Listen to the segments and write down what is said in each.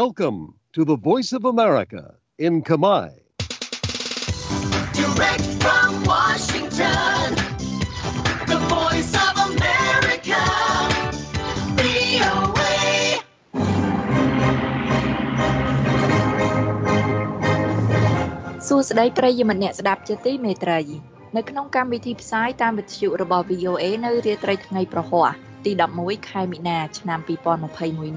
Welcome to the Voice of America in Khmer. Direct from Washington, the Voice of America, VOA. សួស្តីប្រិយមិត្តអ្នកស្ដាប់ជាទីមេត្រីនៅក្នុងកម្មវិធីផ្សាយតាមវិទ្យុរបស់ VOA នៅរាត្រីថ្ងៃប្រហ័សទី 11 ខែមីនាឆ្នាំ 2021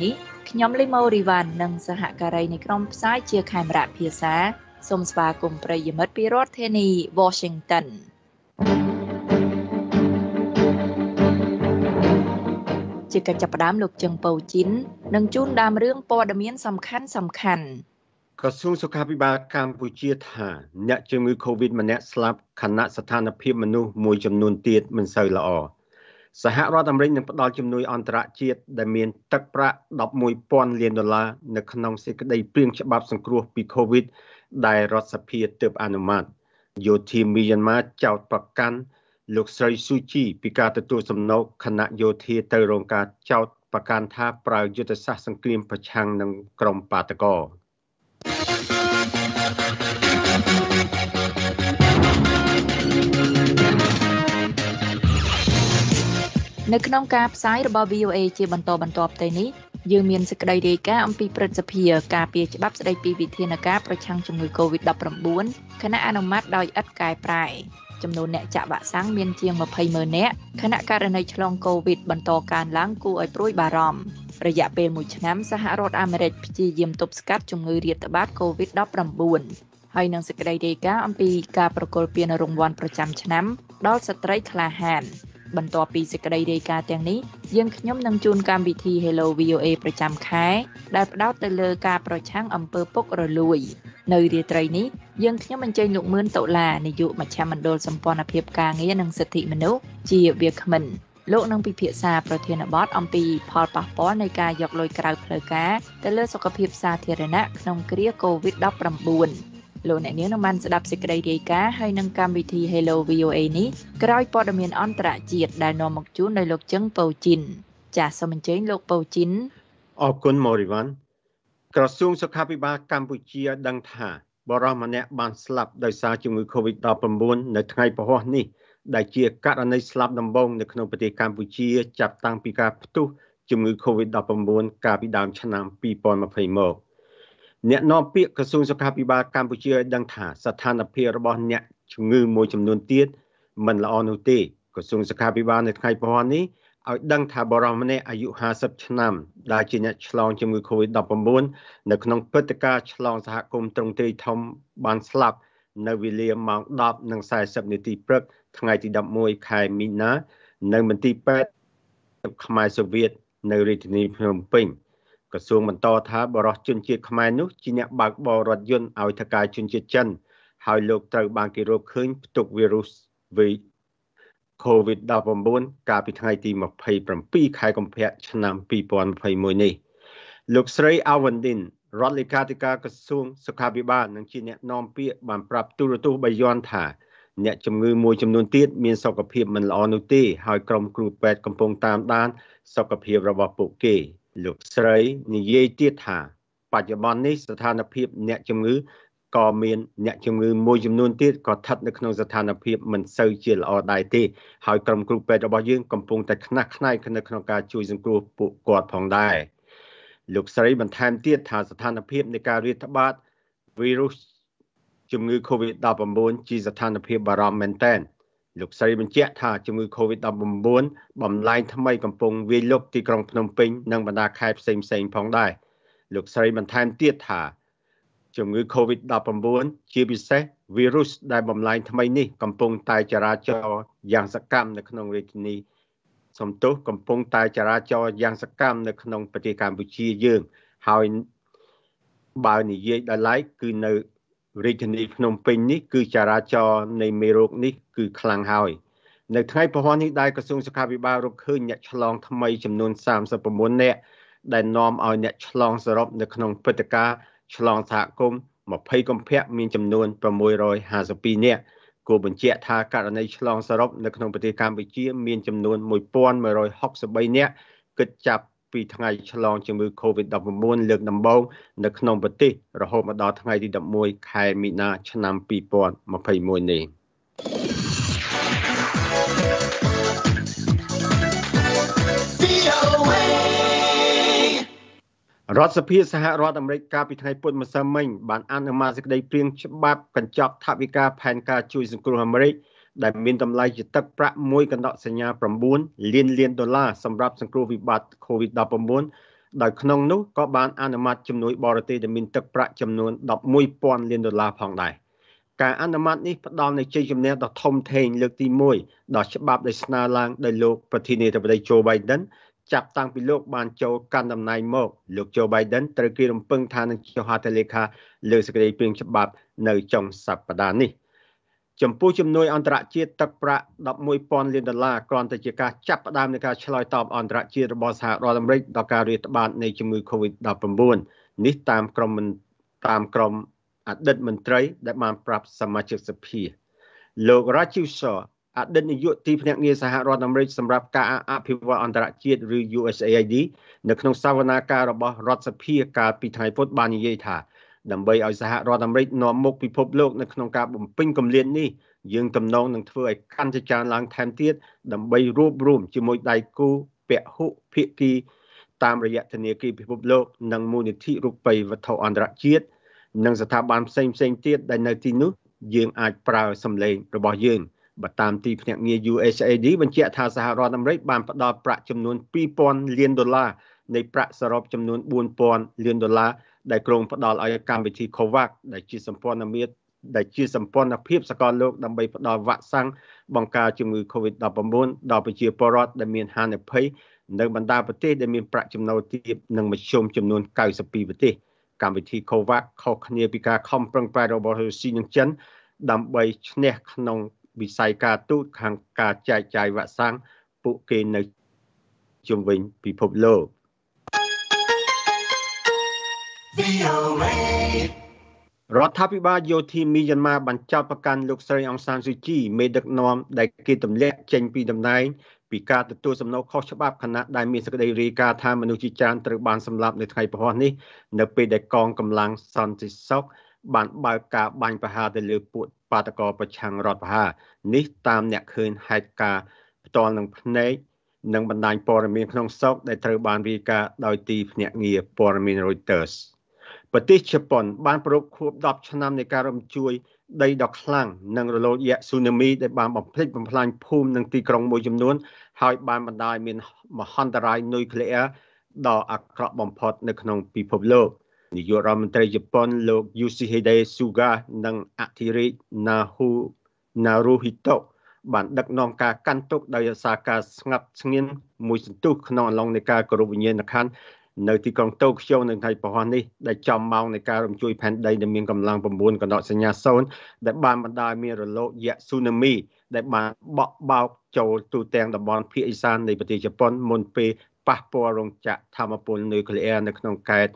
នេះខ្ញុំលីម៉ូរីវ៉ាន់និងសហការីនៃក្រុមផ្សាយជាខេមរៈភាសា សូមស្វាគមន៍ប្រិយមិត្តពីរដ្ឋធានី Washington ជាកិច្ចចាប់ផ្ដើមលោកជឹងប៉ូជីននឹងជូនដើមរឿងព័ត៌មានសំខាន់ៗ ក្រសួងសុខាភិបាលកម្ពុជាថាអ្នកជំងឺ COVID ម្នាក់ស្លាប់ខណៈស្ថានភាពមនុស្សមួយចំនួនទៀតមិនសូវល្អ សហរដ្ឋអាមេរិកនឹងផ្ដល់ជំនួយអន្តរជាតិដែលមានទឹកប្រាក់ 11,000 លានដុល្លារ នៅក្នុងសេចក្តីព្រៀងច្បាប់សង្គ្រោះពី COVID ដែលរដ្ឋសភាទើបអនុម័តយោធាមីយ៉ាន់ម៉ាចោទប្រកាន់លោកស្រីស៊ូជីពីការទទួលសំណូកខណៈយោធាទៅរោងការចោទប្រកាន់ថាប្រើយុទ្ធសាស្ត្រសង្គ្រាមប្រឆាំងនឹងក្រុមបាតកោ នៅក្នុងការផ្សាយរបស់ VOA ជាបន្តបន្ទាប់ទៅនេះយើងមានសេចក្តីរាយការណ៍អំពីព្រឹទ្ធសភាការពារច្បាប់ស្តីពីវិធានការប្រឆាំងជំងឺ COVID-19 គណៈអនុម័តដោយឥតកែប្រែចំនួនអ្នកចាក់វ៉ាក់សាំងមានជាង 200,000 នាក់គណៈករណីឆ្លង COVID បន្តកើនឡើងគួរឲ្យព្រួយបារម្ភរយៈពេល 1 ឆ្នាំសហរដ្ឋអាមេរិកព្យាយាមទប់ស្កាត់ជំងឺរាតត្បាត COVID-19 ហើយនឹងសេចក្តីរាយការណ៍អំពីការប្រគល់ពានរង្វាន់ប្រចាំឆ្នាំដល់ស្ត្រីក្លាហាន បន្ទាប់ពីសេចក្តីរាយការណ៍ទាំងនេះយើងខ្ញុំនឹងជូនកម្មវិធី Hello VOA ប្រចាំខែដែលផ្ដោតទៅលើការប្រឆាំងអំពើពុករលួយនៅរាត្រីនេះយើងខ្ញុំអញ្ជើញលោកមឿនតុលានាយកមជ្ឈមណ្ឌលសម្ព័ន្ធភាពការងារនិងសិទ្ធិមនុស្សជាវាគ្មិនលោកនឹងពិភាក្សាប្រធានបទអំពី ផលប៉ះពាល់នៃការយកលុយក្រៅផ្លូវការទៅលើសុខភាពសាធារណៈក្នុងគ្រា COVID-19 លោកអ្នកនាងនឹងបានស្ដាប់សេចក្តីរាយការណ៍ហើយនឹងកម្មវិធី Hello VOA នេះក្រោយព័ត៌មានអន្តរជាតិដែលនាំមកជូនដោយលោកជឹងប៉ូជីនចាសសូមអញ្ជើញលោកប៉ូជីនអរគុណម៉ូរីវ៉ាន់ក្រសួងសុខាភិបាលកម្ពុជាដឹងថាបរិមម្នាក់បានស្លាប់ដោយសារជំងឺ COVID-19 នៅថ្ងៃពហុនេះដែលជាករណីស្លាប់ដំបូងនៅក្នុងប្រទេសកម្ពុជាចាប់តាំងពីការផ្ទុះជំងឺ COVID-19 កាលពីដើមឆ្នាំ 2020 មក អ្នកនាំពាក្យក្រសួងសុខាភិបាលកម្ពុជាឲ្យដឹងថាស្ថានភាពរបស់អ្នកជំងឺមួយចំនួនទៀតមិនល្អនោះទេក្រសួងសុខាភិបាលនៅថ្ងៃពហុនេះឲ្យដឹងថាបរិមម្នាក់អាយុ 50 ឆ្នាំដែលជាអ្នកឆ្លងជំងឺ COVID-19 នៅក្នុងព្រឹត្តិការណ៍ឆ្លងសហគមន៍ត្រង់ទ្រាយធំបានស្លាប់នៅវេលាម៉ោង 10:40 នាទីព្រឹកថ្ងៃទី 11 ខែមីនានៅមន្ទីរពេទ្យខ្មែរសូវៀតនៅរាជធានីភ្នំពេញ ក្រសួងបន្តថាបរិសុទ្ធជនជាតិខ្មែរនោះជាអ្នកបើកបររថយន្តឲ្យថកែជនជាតិចិនហើយលោកត្រូវបានគេរកឃើញផ្ទុកវីរុស COVID-19 កាលពីថ្ងៃទី 27 ខែកុម្ភៈឆ្នាំ 2021 នេះលោកស្រីអាវ៉ាន់ឌិន រដ្ឋលេខាធិការក្រសួងសុខាភិបាលនិងជាអ្នកនាំពាក្យបានប្រាប់ទូរទស្សន៍បៃយ័នថាអ្នកជំងឺមួយចំនួនទៀតមានសុខភាពមិនល្អនោះទេហើយក្រុមគ្រូពេទ្យកំពុងតាមដានសុខភាពរបស់ពួកគេ លោកស្រីនិយាយទៀតថាបច្ចុប្បន្ននេះស្ថានភាពអ្នកជំងឺមួយចំនួនទៀតក៏ស្ថិតនៅក្នុងស្ថានភាពមិនសូវជាល្អដែរទេហើយក្រុមគ្រូពេទ្យរបស់យើងកំពុងតែខ្នះខ្នែងនៅក្នុងការជួយសង្គ្រោះពួកគាត់ផងដែរលោកស្រីបន្ថែមទៀតថាស្ថានភាពនៃការរាតត្បាតវីរុសជំងឺ COVID-19 ជាស្ថានភាពបារម្ភមែនទែន លោកស្រីបញ្ជាក់ថាជំងឺ COVID-19 បំលែងថ្មីកំពុងវាយលុកទីក្រុងភ្នំពេញនិងបណ្ដាខេត្តផ្សេងៗផងដែរលោកស្រីបន្ថែមទៀតថាជំងឺ COVID-19 ជាពិសេសវីរុសដែលបំលែងថ្មីនេះកំពុងតែចរាចរយ៉ាងសកម្មនៅក្នុងរាជធានី រាជធានីភ្នំពេញនេះគឺចរាចរនៃមេរោគនេះគឺខ្លាំងហើយនៅថ្ងៃពហុនេះដែរក្រសួងសុខាភិបាលរកឃើញអ្នកឆ្លងថ្មីចំនួន 39 នាក់ដែលនាំឲ្យអ្នកឆ្លងសរុបនៅក្នុងព្រឹត្តិការណ៍ឆ្លងសហគមន៍ 20 កុម្ភៈមានចំនួន 652 នាក់គូបញ្ជាក់ថាករណីឆ្លងសរុបនៅក្នុងប្រទេសកម្ពុជាមានចំនួន 1163 នាក់គិតចាប់ ពីថ្ងៃឆ្លងជំងឺ COVID-19 លើកដំបូងនៅក្នុងប្រទេសរហូតមកដល់ថ្ងៃទី11ខែមីនាឆ្នាំ2021នេះរដ្ឋសភាសហរដ្ឋអាមេរិកកាលពីថ្ងៃពុធម្សិលមិញបានអនុម័តសេចក្តីព្រាងច្បាប់កញ្ចប់ថវិកាផែនការជួយសង្គ្រោះអាមេរិកដែលមានតម្លៃជាទឹកប្រាក់$1.9 លានដុល្លារសម្រាប់សង្គ្រោះវិបត្តិ COVID-19 ដោយក្នុងនោះក៏បានអនុម័តជំនួយបរទេសដែលមានទឹកប្រាក់ចំនួន 11,000 លានដុល្លារផងដែរការអនុម័តនេះផ្ដល់នូវជ័យជំនះដ៏ធំធេងលើកទី1ដល់ច្បាប់ដែលស្នើឡើងដោយលោកប្រធានាធិបតី Joe Bidenចាប់តាំងពីលោកបានចូលកាន់តំណែងមកលោក Joe Biden ត្រូវគេរំពឹងថានឹងចុះហត្ថលេខាលើសេចក្តីព្រាងច្បាប់នៅចុងសប្តាហ៍នេះចំពោះជំនួយអន្តរជាតិទឹកប្រាក់ $11,000 លានដុល្លារគ្រាន់តែជាការចាប់ផ្ដើមនៃការឆ្លើយតបអន្តរជាតិរបស់សហរដ្ឋអាមេរិកដល់ការរាតត្បាតនៃជំងឺ COVID-19 នេះតាមក្រុមអតីតមន្ត្រីដែលបានប្រាប់សមាជិកសភាលោក Rajiv Shahអតីតនាយកទីភ្នាក់ងារសហរដ្ឋអាមេរិកសម្រាប់ការអភិវឌ្ឍអន្តរជាតិឬ USAID នៅក្នុងសវនាការរបស់រដ្ឋសភាកាលពីថ្ងៃពុធបាននិយាយថាដើម្បីឲ្យសហរដ្ឋអាមេរិកនាំមុខពិភពលោកនៅក្នុងការបំពេញគម្លាតនេះយើងទំនងនឹងធ្វើឲ្យកាន់តែច្រើនឡើងថែមទៀតដើម្បីរួបរួមជាមួយដៃគូពហុភាគីតាមរយៈធនាគារពិភពលោកនិងមូលនិធិរូបិយវត្ថុអន្តរជាតិនិងស្ថាប័នផ្សេងទៀតដែលនៅទីនោះយើងអាចប្រើសម្លេងរបស់យើងបើតាមទីភ្នាក់ងារ USAID បញ្ជាក់ថាសហរដ្ឋអាមេរិកបានផ្ដល់ប្រាក់ចំនួន 2,000 លានដុល្លារនៃប្រាក់សរុបចំនួន 4,000 លានដុល្លារដែលក្រុងផ្ដល់ឲ្យកម្មវិធី Covax ដែលជាសម្ព័ន្ធភាពសកលលោកដើម្បីផ្ដល់វ៉ាក់សាំងបង្ការជំងឺ COVID-19 ដល់ប្រជាពលរដ្ឋដែលមានហានិភ័យនៅបណ្ដាប្រទេសដែលមានប្រាក់ចំណូលទាបនិងមធ្យមចំនួន92ប្រទេសកម្មវិធី Covax ខុសគ្នាពីការខំប្រឹងប្រែងរបស់រុស្ស៊ីនិងចិនដើម្បីឈ្នះក្នុងវិស័យការទូតខាងការចែកចាយវ៉ាក់សាំងពួកគេនៅជុំវិញពិភពលោករដ្ឋាភិបាលយោធាមីយ៉ាន់ម៉ាបានចោទប្រកាន់លោកស្រីអង្សានស៊ូជីមេដឹកនាំដែលគេទម្លាក់ចេញពីតំណែងពីការទទួលសំណុំខុសច្បាប់ខណៈដែលមានសេចក្តីរាយការណ៍ថាមនុស្សជាច្រើនត្រូវបានសម្លាប់នៅថ្ងៃពហុនេះនៅពេលដែលកងកម្លាំងសន្តិសុខបានបើកការបាញ់ប្រហារទៅលើពួកបាតកោប្រឆាំងរដ្ឋប្រហារនេះតាមអ្នកឃើញហេតុការណ៍ផ្ទាល់នឹងភ្នែកនិងបណ្ដាញព័ត៌មានក្នុងស្រុកដែលត្រូវបានរាយការណ៍ដោយទីភ្នាក់ងារព័ត៌មាន Reutersប្រទេសជប៉ុនបានប្រពខួប10ឆ្នាំនៃការរំជួយដីដ៏ខ្លាំងនិងរលកយក្សស៊ូណាមីដែលបានបំផ្លិចបំផ្លាញភូមិនិងទីក្រុងមួយចំនួនហើយបានបណ្ដាលមានមហន្តរាយនុយក្លេអ៊ែរដ៏អាក្រក់បំផុតនៅក្នុងពិភពលោកនាយករដ្ឋមន្ត្រីជប៉ុនលោក Yoshihide Suga និងអធិរាជ Naruhito បានដឹកនាំការកាន់ទុក្ខដោយរសារការស្ងាត់ស្ងៀមមួយសន្ទុះក្នុងអំឡុងនៃការគោរពវិញ្ញាណក្ខន្ធនៅទីក្រុងតូក្យូនៅថ្ងៃពហុនេះដែលចំម៉ោងនៃការរំជួយផែនដីដែលមានកម្លាំង 9.0 ដែលបានបណ្ដាលមានរលកយក្សស៊ូណាមីដែលបានបក់បោកចូលទូទាំងតំបន់ភាគឦសាននៃប្រទេសជប៉ុនមុនពេលប៉ះពាល់រោងចក្រថាមពលនុយក្លេអ៊ែរនៅក្នុងខេត្ត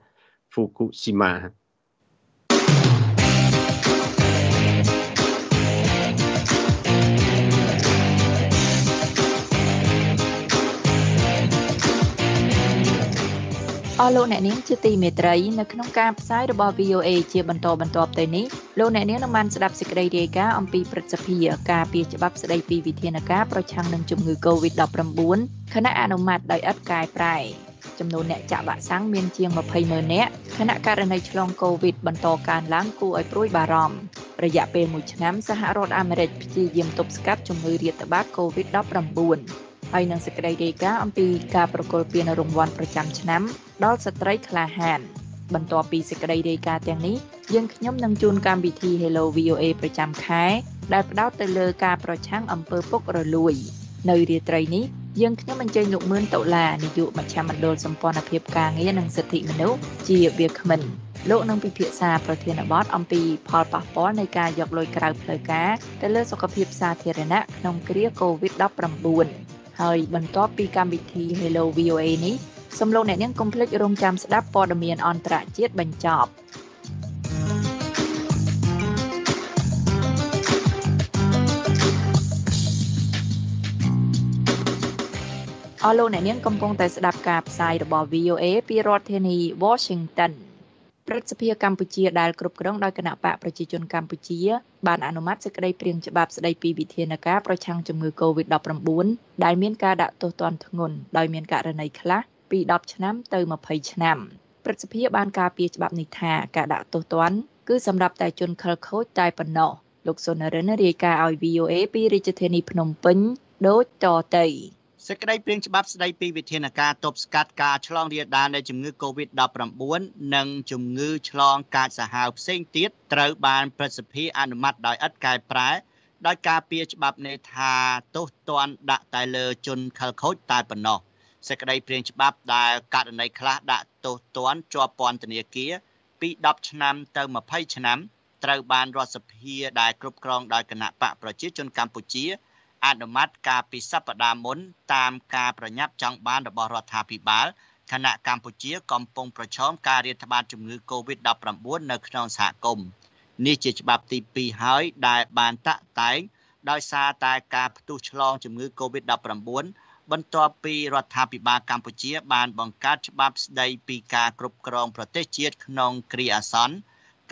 Fukushimaអរលោកអ្នកនាងជាទីមេត្រីនៅក្នុងការផ្សាយរបស់ VOA ជាបន្តបន្ទាប់ទៅនេះលោកអ្នកនាងនឹងបានស្ដាប់សេចក្តីរាយការណ៍អំពីព្រឹទ្ធសភាការពីច្បាប់ស្តីពីវិធានការប្រឆាំងនឹងជំងឺ COVID-19 គណៈអនុម័តដោយឥតកែប្រែចំនួនអ្នកចាក់វ៉ាក់សាំងមានជាង 20,000 នាក់គណៈករណីឆ្លង COVID បន្តកើនឡើងគួរឲ្យព្រួយបារម្ភរយៈពេល1ឆ្នាំសហរដ្ឋអាមេរិកព្យាយាមទប់ស្កាត់ជំងឺរាតត្បាត COVID-19ហើយនឹងសេចក្តីរាយការណ៍អំពីការប្រគល់ពានរង្វាន់ប្រចាំឆ្នាំដល់ស្ត្រីក្លាហានបន្ទាប់ពីសេចក្តីរាយការណ៍ទាំងនេះយើងខ្ញុំនឹងជូនកម្មវិធី Hello VOA ប្រចាំខែដែលផ្ដោតទៅលើការប្រឆាំងអំពើពុករលួយនៅរាត្រីនេះយើងខ្ញុំអញ្ជើញលោកមឿនដុល្លារនាយកមជ្ឈមណ្ឌលសម្ព័ន្ធភាពការងារនិងសិទ្ធិមនុស្សជាវាគ្មិនលោកនឹងពិភាក្សាប្រធានបទអំពីផលប៉ះពាល់នៃការយកលុយក្រៅផ្លូវការទៅលើសុខភាពសាធារណៈក្នុងគ្រា COVID-19ហើយបន្ទាប់ពីកម្មវិធី Hello VOA នេះសូមលោកអ្នកនាងកុំភ្លេចរងចាំស្ដាប់ព័ត៌មានអន្តរជាតិបញ្ចប់ អស់ លោក អ្នក នាង កំពុង តែ ស្ដាប់ ការ ផ្សាយ របស់ VOA ពី រដ្ឋ ធានី Washington ព្រឹទ្ធសភា កម្ពុជា ដែល គ្រប់គ្រង ដោយ គណៈបក ប្រជាជន កម្ពុជា បាន អនុម័ត សេចក្តី ព្រាង ច្បាប់ ស្តីពី វិធានការ ប្រឆាំង ជំងឺ COVID-19 ដែល មាន ការ ដាក់ ទោស ទណ្ឌ ធ្ងន់ ដោយ មាន ករណី ខ្លះ ពី 10 ឆ្នាំ ទៅ 20 ឆ្នាំ ព្រឹទ្ធសភា បាន ការពារ ច្បាប់ នេះ ថា ការ ដាក់ ទោស ទណ្ឌ គឺ សម្រាប់ តែ ជន ខិលខូច តែ ប៉ុណ្ណោះ លោក សុនរិន រាយការណ៍ ឲ្យ VOA ពី រាជធានី ភ្នំពេញ ដូច តទៅសេចក្តីព្រាងច្បាប់ស្តីពីវិធានការទប់ស្កាត់ការឆ្លងរាលដាលនៃជំងឺ COVID-19 និងជំងឺឆ្លងកាចសាហាវផ្សេងទៀតត្រូវបានព្រឹទ្ធសភាអនុម័តដោយឥតកែប្រែដោយការពារច្បាប់នេះថាទោសទណ្ឌដាក់តែលើជនខិលខូចតែប៉ុណ្ណោះសេចក្តីព្រាងច្បាប់ដែលករណីខ្លះដាក់ទោសទណ្ឌជាប់ពន្ធនាគារពី10ឆ្នាំទៅ20ឆ្នាំត្រូវបានរដ្ឋសភាដែលគ្រប់គ្រងដោយគណៈបកប្រជាជនកម្ពុជាអនុម័តការពីសប្តាហ៍មុនតាមការប្រញាប់ចង់បានរបស់រដ្ឋាភិបាលខណៈកម្ពុជាកំពុងប្រឈមការរាតត្បាតជំងឺ COVID-19 នៅក្នុងសហគមន៍នេះជាច្បាប់ទី2ហើយដែលបានតាក់តែងដោយសារតែការផ្ទុះឆ្លងជំងឺ COVID-19 បន្ទាប់ពីរដ្ឋាភិបាលកម្ពុជាបានបង្កើតច្បាប់ស្តីពីការគ្រប់គ្រងប្រទេសជាតិក្នុងគ្រាអាសន្ន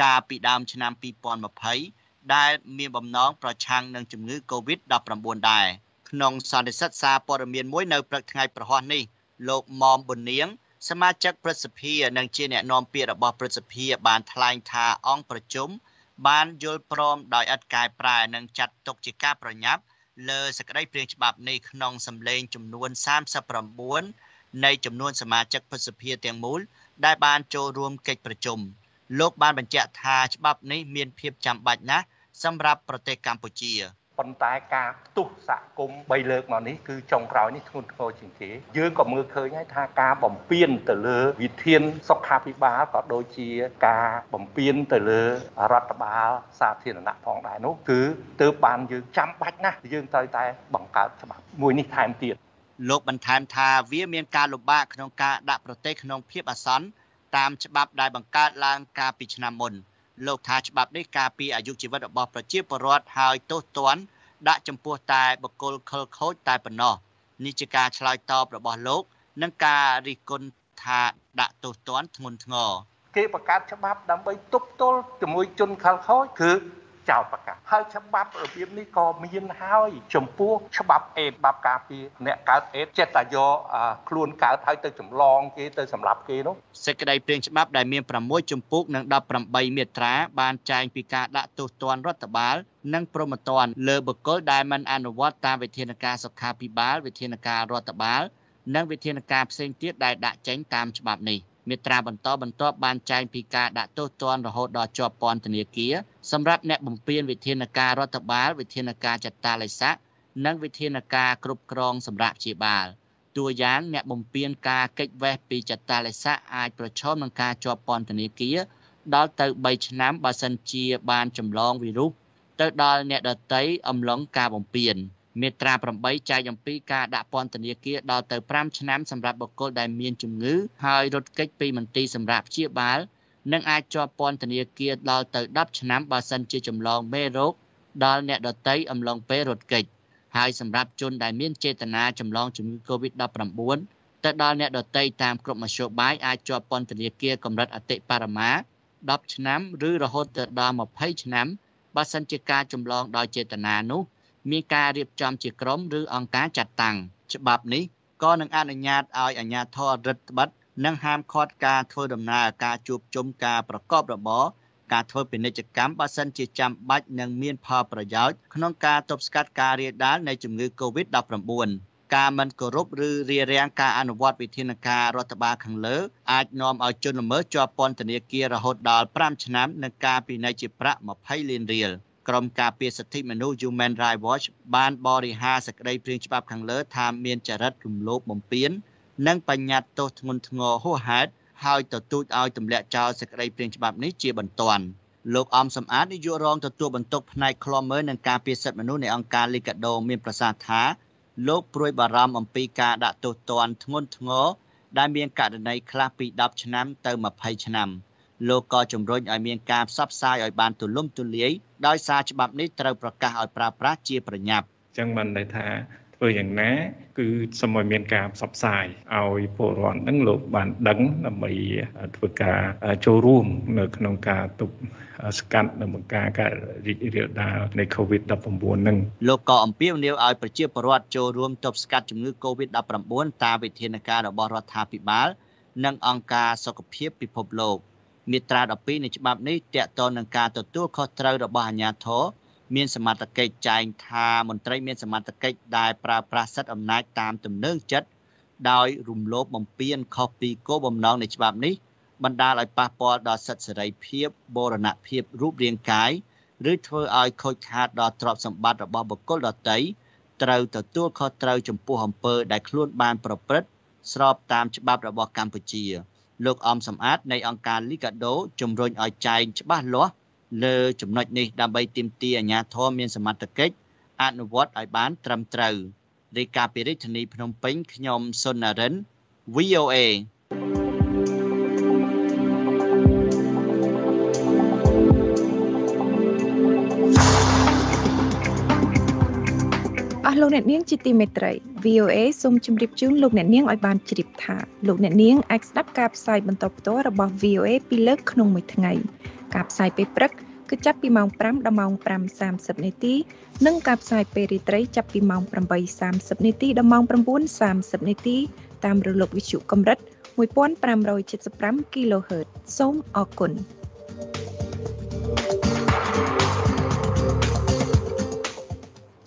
កាលពីដើមឆ្នាំ2020ដែលមានបំណងប្រឆាំងនឹងជំងឺ COVID-19 ដែរក្នុងសន្និសីទសារព័ត៌មានមួយនៅព្រឹកថ្ងៃប្រហ័សនេះលោកម៉មប៊ុននាងសមាជិកព្រឹទ្ធសភានិងជាអ្នកនាំពាក្យរបស់ព្រឹទ្ធសភាបានថ្លែងថាអង្គប្រជុំបានយល់ព្រមដោយឥតកែប្រែនិងចាត់ទុកជាការប្រញាប់លើសេចក្តីព្រាងច្បាប់នេះក្នុងសម្លេងចំនួន39នៃចំនួនសមាជិកព្រឹទ្ធសភាទាំងមូលដែលបានចូលរួមកិច្ចប្រជុំលោកបានបញ្ជាក់ថាច្បាប់នេះមានភាពចាំបាច់ណាស់សម្រាប់ប្រទេសកម្ពុជាប៉ុន្តែការផ្ទុះសហគមន៍3លើកមកនេះគឺចុងក្រោយនេះធ្ងន់ធ្ងរជាងគេយើងក៏មើលឃើញហើយថាការបំពានទៅលើវិធានសុខាភិបាលក៏ដូចជាការបំពានទៅលើរដ្ឋបាលសាធារណៈផងដែរនោះគឺទើបបានយើងចាំបាច់ណាស់យើងត្រូវតែបង្កើតច្បាប់មួយនេះថែមទៀតលោកបន្ថែមថាវាមានការលំបាកក្នុងការដាក់ប្រទេសក្នុងភាពអាសន្នតាមច្បាប់ដែលបង្កើតឡើងកាលពីឆ្នាំមុនលោកថាច្បាប់នេះការពារអាយុជីវិតរបស់ប្រជាពលរដ្ឋហើយទោសទណ្ឌដាក់ចំពោះតែបុគ្គលខិលខូចតែប៉ុណ្ណោះនេះជាការឆ្លើយតបរបស់លោកនឹងការរិះគន់ថាដាក់ទោសទណ្ឌធ្ងន់ធ្ងរគេបង្កើតច្បាប់ដើម្បីទប់ទល់ជាមួយជនខិលខូចគឺចោទប្រកាន់ហើយច្បាប់របៀបនេះក៏មានហើយចំពោះច្បាប់អេតច្បាប់ការពារអ្នកកើតអេតចេះតែយកខ្លួនកើតហើយទៅចម្លងគេទៅសម្លាប់គេនោះសេចក្តីព្រាងច្បាប់ដែលមាន6ជំពូកនិង18មាត្រាបានចែងពីការដាក់ទោសទណ្ឌរដ្ឋបាលនិងព្រហ្មទណ្ឌលើបុគ្គលដែលមិនអនុវត្តតាមវិធានការសុខាភិបាលវិធានការរដ្ឋបាលនិងវិធានការផ្សេងទៀតដែលដាក់ចេញតាមច្បាប់នេះមេត្រាបន្ទាប់បានចែងពីការដាក់ទោសទណ្ឌរហូតដល់ជាប់ពន្ធនាគារសម្រាប់អ្នកបំពានវិធានការរដ្ឋបាលវិធានការចតាឡេស័កនិងវិធានការគ្រប់គ្រងសម្រាប់ព្យាបាលតួយ៉ាងអ្នកបំពានការគេចវេះពីចតាឡេស័កអាចប្រឈមនឹងការជាប់ពន្ធនាគារដល់ទៅ3ឆ្នាំបើសិនជាបានចម្លងវីរុសទៅដល់អ្នកដទៃអំឡុងការបំពានមេត្រា8ចែកអំពីការដាក់ពន្ធនាគារដល់ទៅ5ឆ្នាំសម្រាប់បុគ្គលដែលមានជំងឺហើយរត់គេចពីមន្ទីរសម្រាប់ព្យាបាលនិងអាចជាប់ពន្ធនាគារដល់ទៅ10ឆ្នាំបើសិនជាចម្លងមេរោគដល់អ្នកដទៃអំឡុងពេលរត់គេចហើយសម្រាប់ជនដែលមានចេតនាចម្លងជំងឺ COVID-19 ទៅដល់អ្នកដទៃតាមក្រមមធ្យោបាយអាចជាប់ពន្ធនាគារកម្រិតអតិបរមា10ឆ្នាំឬរហូតដល់20ឆ្នាំបើសិនជាការចម្លងដោយចេតនានោះមានការរៀបចំជាក្រុមឬអង្គការចាត់តាំងច្បាប់នេះក៏នឹងអនុញ្ញាតឲ្យអាជ្ញាធររដ្ឋបាលនិងហាមឃាត់ការធ្វើដំណើរការជួបជុំការប្រកបរបរការធ្វើពាណិជ្ជកម្មបើសិនជាចាំបាច់និងមានផលប្រយោជន៍ក្នុងការទប់ស្កាត់ការរាលដាលនៃជំងឺ COVID-19 ការមិនគោរពឬរារាំងការអនុវត្តវិធានការរដ្ឋបាលខាងលើអាចនាំឲ្យជនល្មើសជាប់ពន្ធនាគាររហូតដល់5ឆ្នាំនិងការពិន័យជាប្រាក់20លានរៀលក្រុមការពារសិទ្ធិមនុស្ស Human Rights Watch បានបរិហារសេចក្តីព្រាងច្បាប់ខាងលើថាមានចរិតរំលោភបំពាននិងបញ្ញត្តិទោសធ្ងន់ធ្ងរហួសហេតុហើយទទូចឲ្យទម្លាក់ចោលសេចក្តីព្រាងច្បាប់នេះជាបន្ទាន់លោកអំសំអាតនាយករងទទួលបន្ទុកផ្នែកឃ្លាំមើលនិងការពារសិទ្ធិមនុស្សនៃអង្គការ Liga do មានប្រសាសន៍ថាលោកព្រួយបារម្ភអំពីការដាក់ទោសទណ្ឌធ្ងន់ធ្ងរដែលមានករណីខ្លះពី10ឆ្នាំទៅ20ឆ្នាំលោកក៏ជំរុញឲ្យមានការផ្សព្វផ្សាយឲ្យបានទូលំទូលាយដោយសារច្បាប់នេះត្រូវប្រកាសឲ្យប្រើប្រាស់ជាប្រញាប់អញ្ចឹងមិនន័យថា COVID-19 มิตรดอก2 មានសមាជិកចាយថាមន្ត្រីមានសមាជិកដែលប្រើប្រាស់សិទ្ធិអំណាចតាមទំនឹងចិត្តដោយរំលោភបំពានខុសពីគោលបំណងនៃច្បាប់នេះបណ្ដាលឲ្យប៉ះពាល់ដល់សិទ្ធិសេរីភាពបរណភាពរូបរាងកាយឬធ្វើឲ្យខូចខាតដល់ទ្រព្យសម្បត្តិរបស់បុគ្គលដទៃត្រូវទទួលខុសត្រូវចំពោះអំពើដែលខ្លួនបានប្រព្រឹត្តស្របតាមច្បាប់របស់កម្ពុជា លោកអមសំអាតនៃអង្គការលីកាដូជំរុញឲ្យចែងច្បាស់លាស់លើចំណុចនេះដើម្បីទាមទារអាជ្ញាធរមានសមត្ថកិច្ចអនុវត្តឲ្យបានត្រឹមត្រូវ VOA VOA សូមជម្រាបជូនលោកអ្នកនាងឲ្យបានជ្រាបថាលោកអ្នកនាងអាចស្ដាប់ការផ្សាយបន្តផ្ទាល់របស់ VOA ពីលើកក្នុងមួយថ្ងៃការផ្សាយពេលព្រឹកគឺចាប់ពី 5:00 ដល់ 5:30 នាទី និងការផ្សាយពេលរាត្រីចាប់ពី 8:30 នាទី ដល់ 9:30 នាទី តាមរលកវិទ្យុកម្រិត 1575 kHz សូមអរគុណ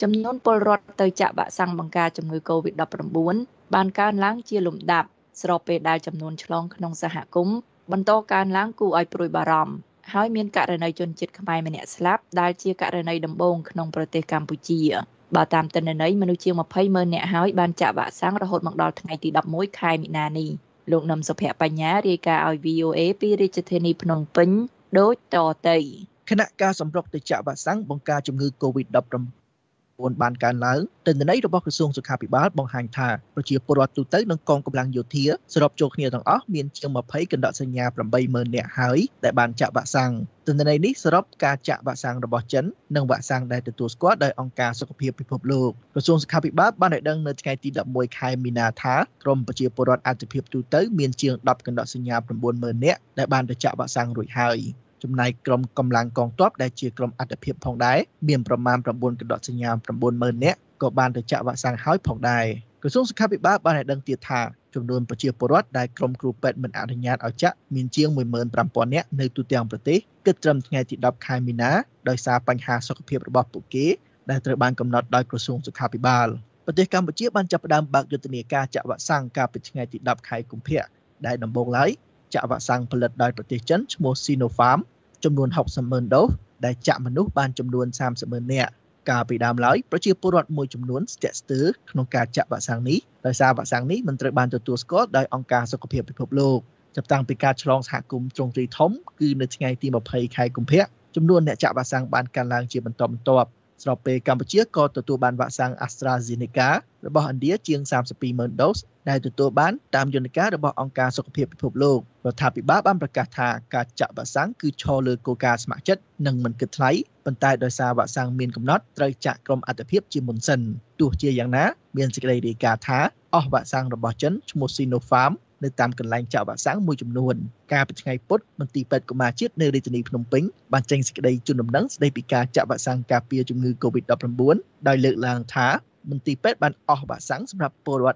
ចំនួនពលរដ្ឋទៅចាក់វ៉ាក់សាំងបង្ការជំងឺ COVID-19 បានកើនឡើងជាលំដាប់ស្របពេលដែលចំនួនឆ្លងក្នុងសហគមន៍បន្តកើនឡើងគួរឲ្យព្រួយបារម្ភ បានកើនឡើងទិន្នន័យរបស់ក្រសួងសុខាភិបាលបង្ហាញថា ចំណាយក្រុមកម្លាំងកងទ័ពដែលជាក្រុមអន្តរភាពផងដែរមានប្រមាណ ចាក់វ៉ាក់សាំងផលិតដោយប្រទេសចិនឈ្មោះ Sinopharm ចំនួន 60,000 ដុស ដែលចាក់មនុស្សបានចំនួន 30,000 នាក់កាលពីដើមឡើយប្រជាពលរដ្ឋមួយចំនួនស្ទាក់ស្ទើរក្នុងការចាក់វ៉ាក់សាំងនេះដោយសារវ៉ាក់សាំងនេះមិនត្រូវបានទទួលស្គាល់ដោយអង្គការសុខភាពពិភពលោក រដ្ឋាភិបាលបានប្រកាសថាការចាក់វ៉ាក់សាំងគឺឈរលើគោលការណ៍ស្ម័គ្រចិត្តនិងមិនគិតថ្លៃ មន្ត្រីពេទ្យបានអស់វ៉ាក់សាំងសម្រាប់ពលរដ្ឋ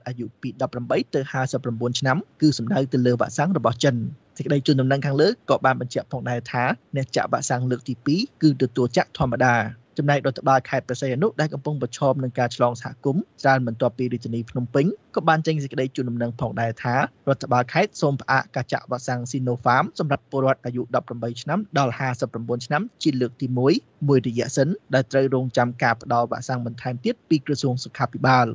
អាយុពី 18 ទៅ 59 ឆ្នាំ គឺសម្ដៅទៅលើវ៉ាក់សាំងរបស់ចិនសេចក្តីជូនដំណឹងខាងលើក៏បានបញ្ជាក់ផងដែរថាអ្នកចាក់វ៉ាក់សាំងលើកទី 2 គឺទទួលចាក់ធម្មតាចំណែករដ្ឋបាលខេត្តព្រះសីហនុដែលកំពុងប្រឈមនឹងការឆ្លងសហគមន៍ច្រើនបន្តពីរាជធានីភ្នំពេញក៏បានចេញសេចក្តីជូនដំណឹងផងដែរថារដ្ឋបាលខេត្តសូមផ្អាកការចាក់វ៉ាក់សាំងស៊ីណូហ្វាមសម្រាប់ពលរដ្ឋអាយុ 18 ឆ្នាំដល់ 59 ឆ្នាំជាលើកទី 1 មួយរយៈសិនដែលត្រូវរងចាំការផ្ដល់វ៉ាក់សាំងបន្ថែមទៀតពីក្រសួងសុខាភិបាល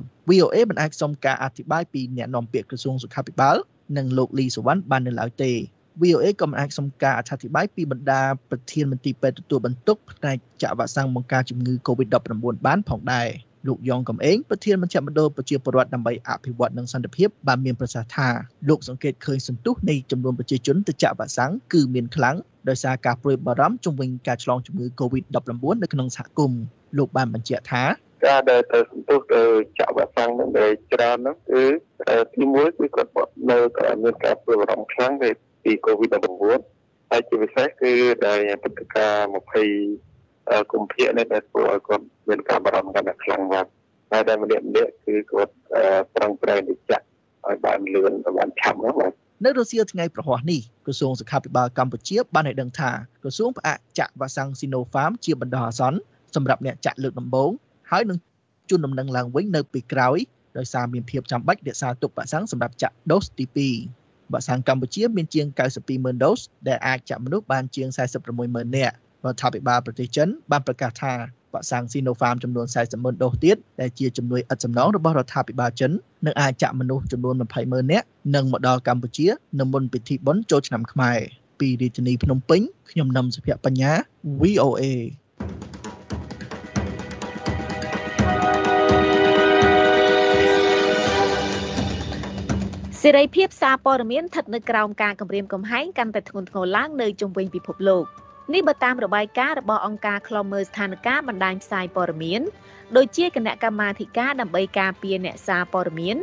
និងលោកលីសវណ្ណបាននៅឡើយទេ VOA ក៏មិនអាចសុំការអធិប្បាយពីបណ្ដាប្រធានមន្ទីរពេទ្យទទួលបន្ទុកផ្នែកចាក់វ៉ាក់សាំងបង្ការជំងឺ COVID-19 បានផងដែរលោកយ៉ងកំឯងប្រធានមជ្ឈមណ្ឌលប្រជាពលរដ្ឋដើម្បីអភិវឌ្ឍនិងសន្តិភាពបានមានប្រសាសន៍ថាលោកសង្កេតឃើញសន្ទុះនៃចំនួនប្រជាជនទៅចាក់វ៉ាក់សាំងគឺមានខ្លាំងដោយសារការព្រួយបារម្ភជំវិញការឆ្លងជំងឺ COVID-19 នៅក្នុងសហគមន៍លោកបានបញ្ជាក់ថា នៅរុស្ស៊ីថ្ងៃប្រហោះនេះក្រសួងសុខាភិបាលកម្ពុជាបានរំខាន ហើយនឹងជូនដំណឹងឡើងវិញនៅពីក្រោយដោយសារមានភាពចាំបាច់រក្សាទុកវ៉ាក់សាំងស៊ីណូហ្វាមជាបណ្ដោះអាសន្នសម្រាប់អ្នកចាក់លើកដំបូងហើយនឹងជូនដំណឹងឡើងវិញនៅពីក្រោយដោយសារមានភាពចាំបាច់រក្សាទុកវ៉ាក់សាំងសម្រាប់ចាក់ដូសទី 2 វ៉ាក់សាំង 90000 ដូស ដែលអាចចាប់មនុស្សបានជាង 46000 នាក់ រដ្ឋាភិបាលប្រទេសចិន បាន ប្រកាស ថា វ៉ាក់សាំង ស៊ីណូហ្វាម ចំនួន 40000 ដូស ទៀត ដែល ជា ជំនួយ ឥតសំណង របស់ រដ្ឋាភិបាល ចិន នឹង អាច ចាក់ មនុស្ស ចំនួន 20000 នាក់ និង មក ដល់ កម្ពុជា នៅ មុន ពិធី បុណ្យ ចូល ឆ្នាំ ខ្មែរ ពី រាជធានី ភ្នំពេញ ខ្ញុំ នឹម សុភ័ក្របញ្ញា VOA Serai ភាពសារព័ត៌មានស្ថិតនៅក្រោមការគម្រាមកំហែងកាន់តែធ្ងន់ធ្ងរឡើងនៅជុំវិញពិភពលោកនេះបើតាមរបាយការណ៍របស់អង្គការឃ្លាំមើលស្ថានភាពបណ្ដាញផ្សាយព័ត៌មាន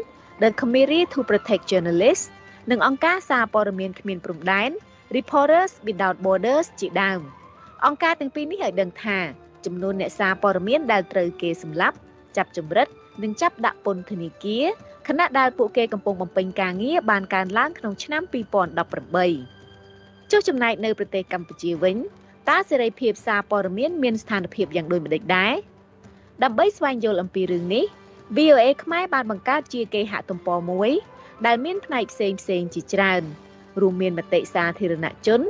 The Committee to Protect Journalists និងអង្គការសារព័ត៌មានគ្មានព្រំដែន Reporters Without Borders ជា ដើម អង្គការទាំងពីរនេះឲ្យដឹងថា ចំនួន អ្នកសារព័ត៌មាន ដែលត្រូវគេសម្លាប់ ចាប់ចម្រិត និងចាប់ដាក់ពន្ធនាគារ ខណៈដែលពួកគេកំពុងបំពេញការងារបានកើនឡើងក្នុងឆ្នាំ 2018 ចុះចំណែកនៅប្រទេសកម្ពុជាវិញតើសេរីភាពសារព័ត៌មានមានស្ថានភាពយ៉ាងដូចម្តេចដែរ ដើម្បីស្វែងយល់អំពីរឿងនេះ VOA ខ្មែរបានបង្កើតជាគេហទំព័រមួយ ដែលមានផ្នែកផ្សេងៗជាច្រើន រួមមានមតិសាធារណជន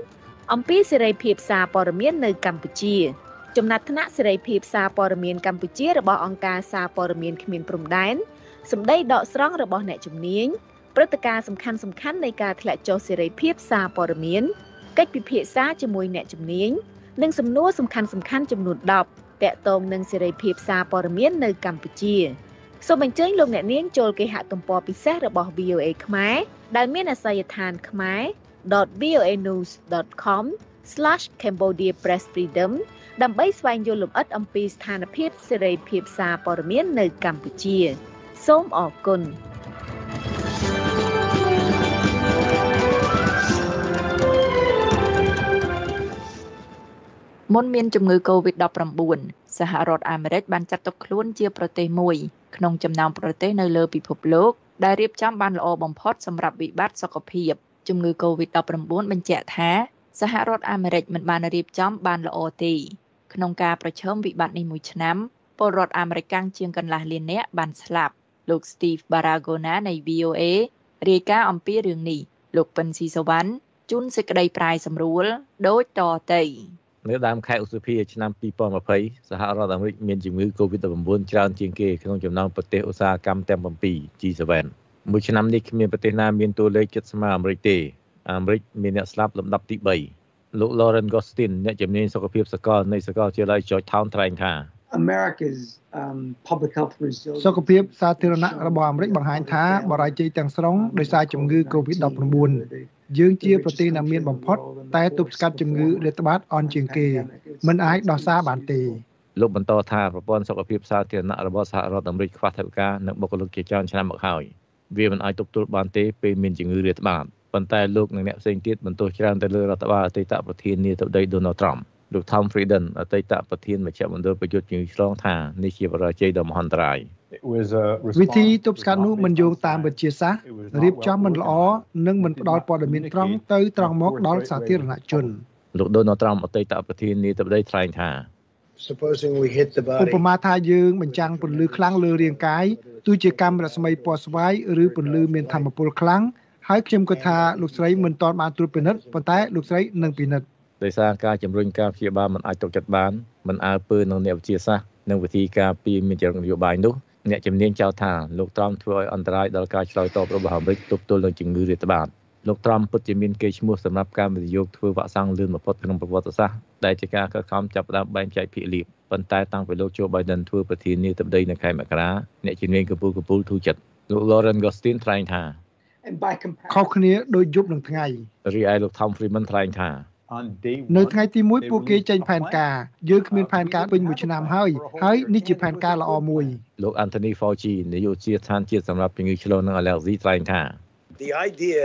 អំពីសេរីភាពសារព័ត៌មាននៅកម្ពុជា ចំណាត់ថ្នាក់សេរីភាពសារព័ត៌មានកម្ពុជា របស់អង្គការសារព័ត៌មានគ្មានព្រំដែន សម្ដីដកស្រង់របស់អ្នកជំនាញ ព្រឹត្តិការណ៍សំខាន់ៗនៃការធ្លាក់ចុះសេរីភាពសារព័ត៌មាន កិច្ចពិភាក្សាជាមួយអ្នកជំនាញ និងសំណួរសំខាន់ៗ ចំនួន 10 ទាក់ទងនឹងសេរីភាពសារព័ត៌មាននៅកម្ពុជា សូមអញ្ជើញលោកអ្នកនាងចូលគេហទំព័រពិសេសរបស់ VOA ខ្មែរ ដែលមានអាសយដ្ឋានខ្មែរ .voanews.com/cambodiapressfreedom ដើម្បីស្វែងយល់លម្អិតអំពីស្ថានភាពសេរីភាពសារព័ត៌មាននៅកម្ពុជា សូមអរគុណ មុនមានជំងឺ COVID-19 សហរដ្ឋអាមេរិក បានចាត់ទុកខ្លួនជាប្រទេសមួយក្នុងចំណោមប្រទេសនៅលើពិភពលោក ដែលរៀបចំបានល្អបំផុតសម្រាប់វិបត្តិសុខភាព ជំងឺ COVID-19 បញ្ជាក់ថា សហរដ្ឋអាមេរិក មិនបានរៀបចំបានល្អទេ ក្នុងការប្រឈមវិបត្តិនេះមួយឆ្នាំ ពលរដ្ឋអាមេរិកកាំងជាងកន្លះលាននាក់ បានស្លាប់ លោក Steve Baragona នៃ VOA រាយការណ៍អំពីរឿងនេះ លោក ពិន ស៊ី សុវណ្ណ ជូនសេចក្តីប្រាយសម្រួល ដូចតទៅ នៅដើមខែឧសភា ឆ្នាំ 2020 សហរដ្ឋអាមេរិក មានជំងឺ COVID-19 ច្រើនជាងគេ ក្នុងចំណោមប្រទេសឧស្សាហកម្មទាំង 7 G7 មួយឆ្នាំនេះ គ្មានប្រទេសណា មានតួលេខ ជិតស្មើអាមេរិក ទេ អាមេរិក មានអ្នកស្លាប់លំដាប់ ទី 3 លោក Lauren Gostin អ្នកជំនាញសុខភាពសកលនៃសាកលវិទ្យាល័យ Georgetown ថ្លែងថា America's public health resilience សុខភាពសាធារណៈរបស់អាមេរិកបង្ហាញថាបរាជ័យទាំងស្រុងដោយសារជំងឺ COVID-19 យើងជាប្រទេសដែលមានបំផុតតែទប់ស្កាត់ជំងឺរាតត្បាតអន់ជាងគេមិនអាចដោះស្រាយបានទេ លោកបន្តថាប្រព័ន្ធសុខភាពសាធារណៈរបស់សហរដ្ឋអាមេរិកខ្វះថវិកា និងបុគ្គលិកជាច្រើនឆ្នាំមកហើយ វាមិនអាចទប់ទល់បានទេពេលមានជំងឺរាតត្បាត ប៉ុន្តែលោកនិងអ្នកផ្សេងទៀតបន្ទោសច្រើនទៅលើរដ្ឋបាលអតីតប្រធានាធិបតី Donald Trump លោក Tom Frieden អតីតប្រធានមជ្ឈមណ្ឌលប្រយុទ្ធជំងឺឆ្លងថានេះជាបរាជ័យដ៏មហន្តរាយ វិធីទប់ស្កាត់នោះមិនយោងតាមវិទ្យាសាស្ត្ររៀបចំមិនល្អនិងមិនផ្ដល់ព័ត៌មានត្រង់ទៅត្រង់មកដល់សាធារណជន លោក Donald Trump អតីតប្រធានាធិបតី ថ្លែងថា Supposing we hit the body ឧបមាថាយើងបញ្ចាំងពន្លឺខ្លាំងលើរាងកាយទោះជាកាំរស្មីពណ៌ស្វាយឬពន្លឺមានធម្មពលខ្លាំងហើយខ្ញុំគិតថាលោកស្រីមិនទាន់បានត្រួតពិនិត្យប៉ុន្តែលោកស្រីនឹងពិនិត្យ ដោយសារការជំរុញការព្យាបាលមិនអាចទុកចិត្តបានមិនអើពើនឹងអ្នកវិទ្យាសាស្ត្រនិងវិធីការពីមជ្ឈមណ្ឌលយោបាយនោះអ្នកជំនាញចោទថាលោក Trump ធ្វើឲ្យអន្តរាយដល់ការឆ្លើយតបរបស់អាមេរិកទប់ទល់នឹងជំងឺរាតត្បាតលោក Trump ពិតជាមានគេឈ្មោះសម្រាប់ការវិនិយោគធ្វើវ៉ាក់សាំងលឿនបំផុតក្នុងប្រវត្តិសាស្ត្រដែលជាការកកខំចាប់ផ្ដើមបែងចែកភាគលៀបប៉ុន្តែតាំងពីលោក Joe Bidenធ្វើប្រធានាធិបតីនៅខែមករាអ្នកជំនាញកំពុងទូជិតលោក Lauren Gostinថ្លែងថា នៅថ្ងៃទី1ពួកគេចេញផែនការយើងគ្មានផែនការពេញមួយឆ្នាំហើយនេះជាផែនការល្អមួយលោក Anthony Fauci នាយកជាស្ថានជាតិសម្រាប់ជំងឺឆ្លងនិងអាឡែស៊ីថ្លែងថា The idea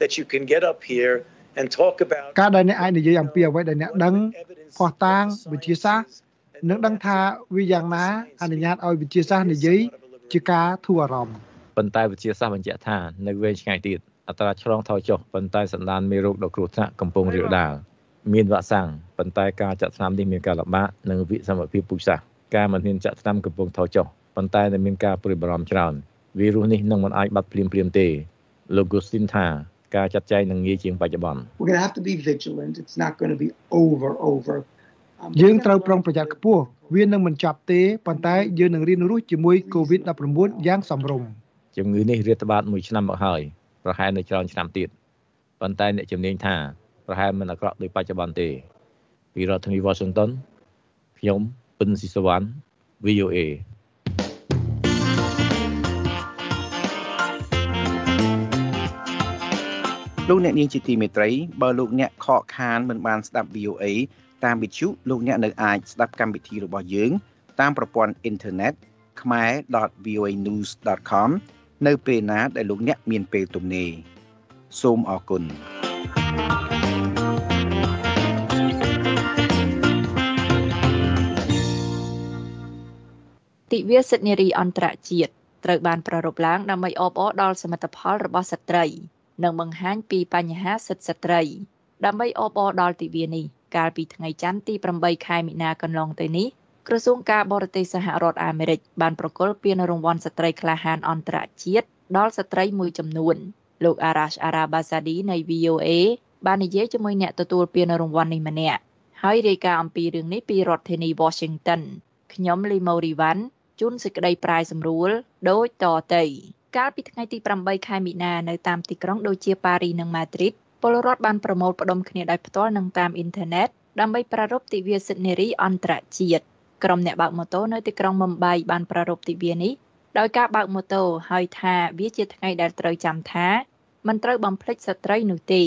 that you can get up here and talk about ការដែលអ្នកអាចនិយាយអំពីអ្វីដែលអ្នកដឹងភស្តុតាងវិទ្យាសាស្ត្រនឹងដឹងថាវាយ៉ាងណាអនុញ្ញាតឲ្យវិទ្យាសាស្ត្រនិយាយជាការធូរអារម្មណ៍ប៉ុន្តែវិទ្យាសាស្ត្របញ្ជាក់ថានៅវែងឆ្ងាយទៀតអត្រាឆ្លងថយចុះប៉ុន្តែសន្តានមេរោគដ៏គ្រោះថ្នាក់កំពុងរាលដាលមានវ៉ាក់សាំងប៉ុន្តែការចាក់ថ្នាំនេះមានការលំបាកនិងវិសមភាពពូជសាសន៍ការមិនមានចាក់ថ្នាំកំពុងថយចុះប៉ុន្តែនៅមានការព្រួយបារម្ភច្រើនវីរុសនេះនឹងមិនអាចបាត់ភ្លាមៗទេលោក Gustin ថាការចាត់ចែងនឹងងាយជាងបច្ចុប្បន្ន We're going to have to be vigilant. It's not going to be over. យើងត្រូវប្រុងប្រយ័ត្នខ្ពស់វានឹងមិនចប់ទេប៉ុន្តែយើងនឹងរៀនរស់ជាមួយ COVID-19 យ៉ាងសមរម្យជំងឺនេះរាតត្បាតមួយឆ្នាំមកហើយប្រហែលនៅច្រើនឆ្នាំទៀតប៉ុន្តែអ្នកជំនាញថាប្រហែលមិនអាក្រក់ដូចបច្ចុប្បន្នទេពីរដ្ឋធានី Washington ខ្ញុំពិនស៊ីសវណ្ណ VOAលោកអ្នកនាងជាទីមេត្រីបើលោកអ្នកខកខានមិនបានស្ដាប់ VOA តាមវិទ្យុលោកអ្នកនៅអាចស្ដាប់កម្មវិធីរបស់យើងតាមប្រព័ន្ធអ៊ីនធឺណិត kmae.voanews.com នៅពេលណាដែលលោកអ្នកមានពេលទំនេរសូមអរគុណទិវាសិទ្ធិនារីអន្តរជាតិត្រូវបានប្រារព្ធឡើងដើម្បីអបអរដល់សមិទ្ធផលរបស់ស្ត្រីនិងបង្ហាញពីបញ្ហាសិទ្ធិស្ត្រីដើម្បីអបអរដល់ទិវានេះកាលពីថ្ងៃច័ន្ទទី8ខែមីនាកន្លងទៅនេះក្រសួងការបរទេសសហរដ្ឋអាមេរិកបានប្រគល់ពានរង្វាន់ស្ត្រីក្លាហានអន្តរជាតិដល់ស្ត្រីមួយចំនួនលោក Arash Arabasadi នៃ VOA បាននិយាយជាមួយអ្នកទទួលពានរង្វាន់នេះម្នាក់ហើយរាយការណ៍អំពីរឿងនេះពីរដ្ឋធានី Washington ខ្ញុំ Lee Morivan ជូនសេចក្តីប្រាយសម្រួលដូចតទៅកាលពីថ្ងៃទី8ខែមីនានៅតាមទីក្រុងដូចជាប៉ារីនិងម៉ាឌ្រីតពលរដ្ឋបានប្រមូលផ្តុំគ្នាដោយផ្ទាល់និងតាមអ៊ីនធឺណិតដើម្បីប្រារព្ធទិវាសិទ្ធិនារីអន្តរជាតិក្រុមអ្នកបើកម៉ូតូនៅទីក្រុងមុំបៃបានប្រារព្ធទិវានេះដោយការបើកម៉ូតូហើយថាវាជាថ្ងៃដែលត្រូវចាំថាមិនត្រូវបំភ្លេចស្ត្រីនោះទេ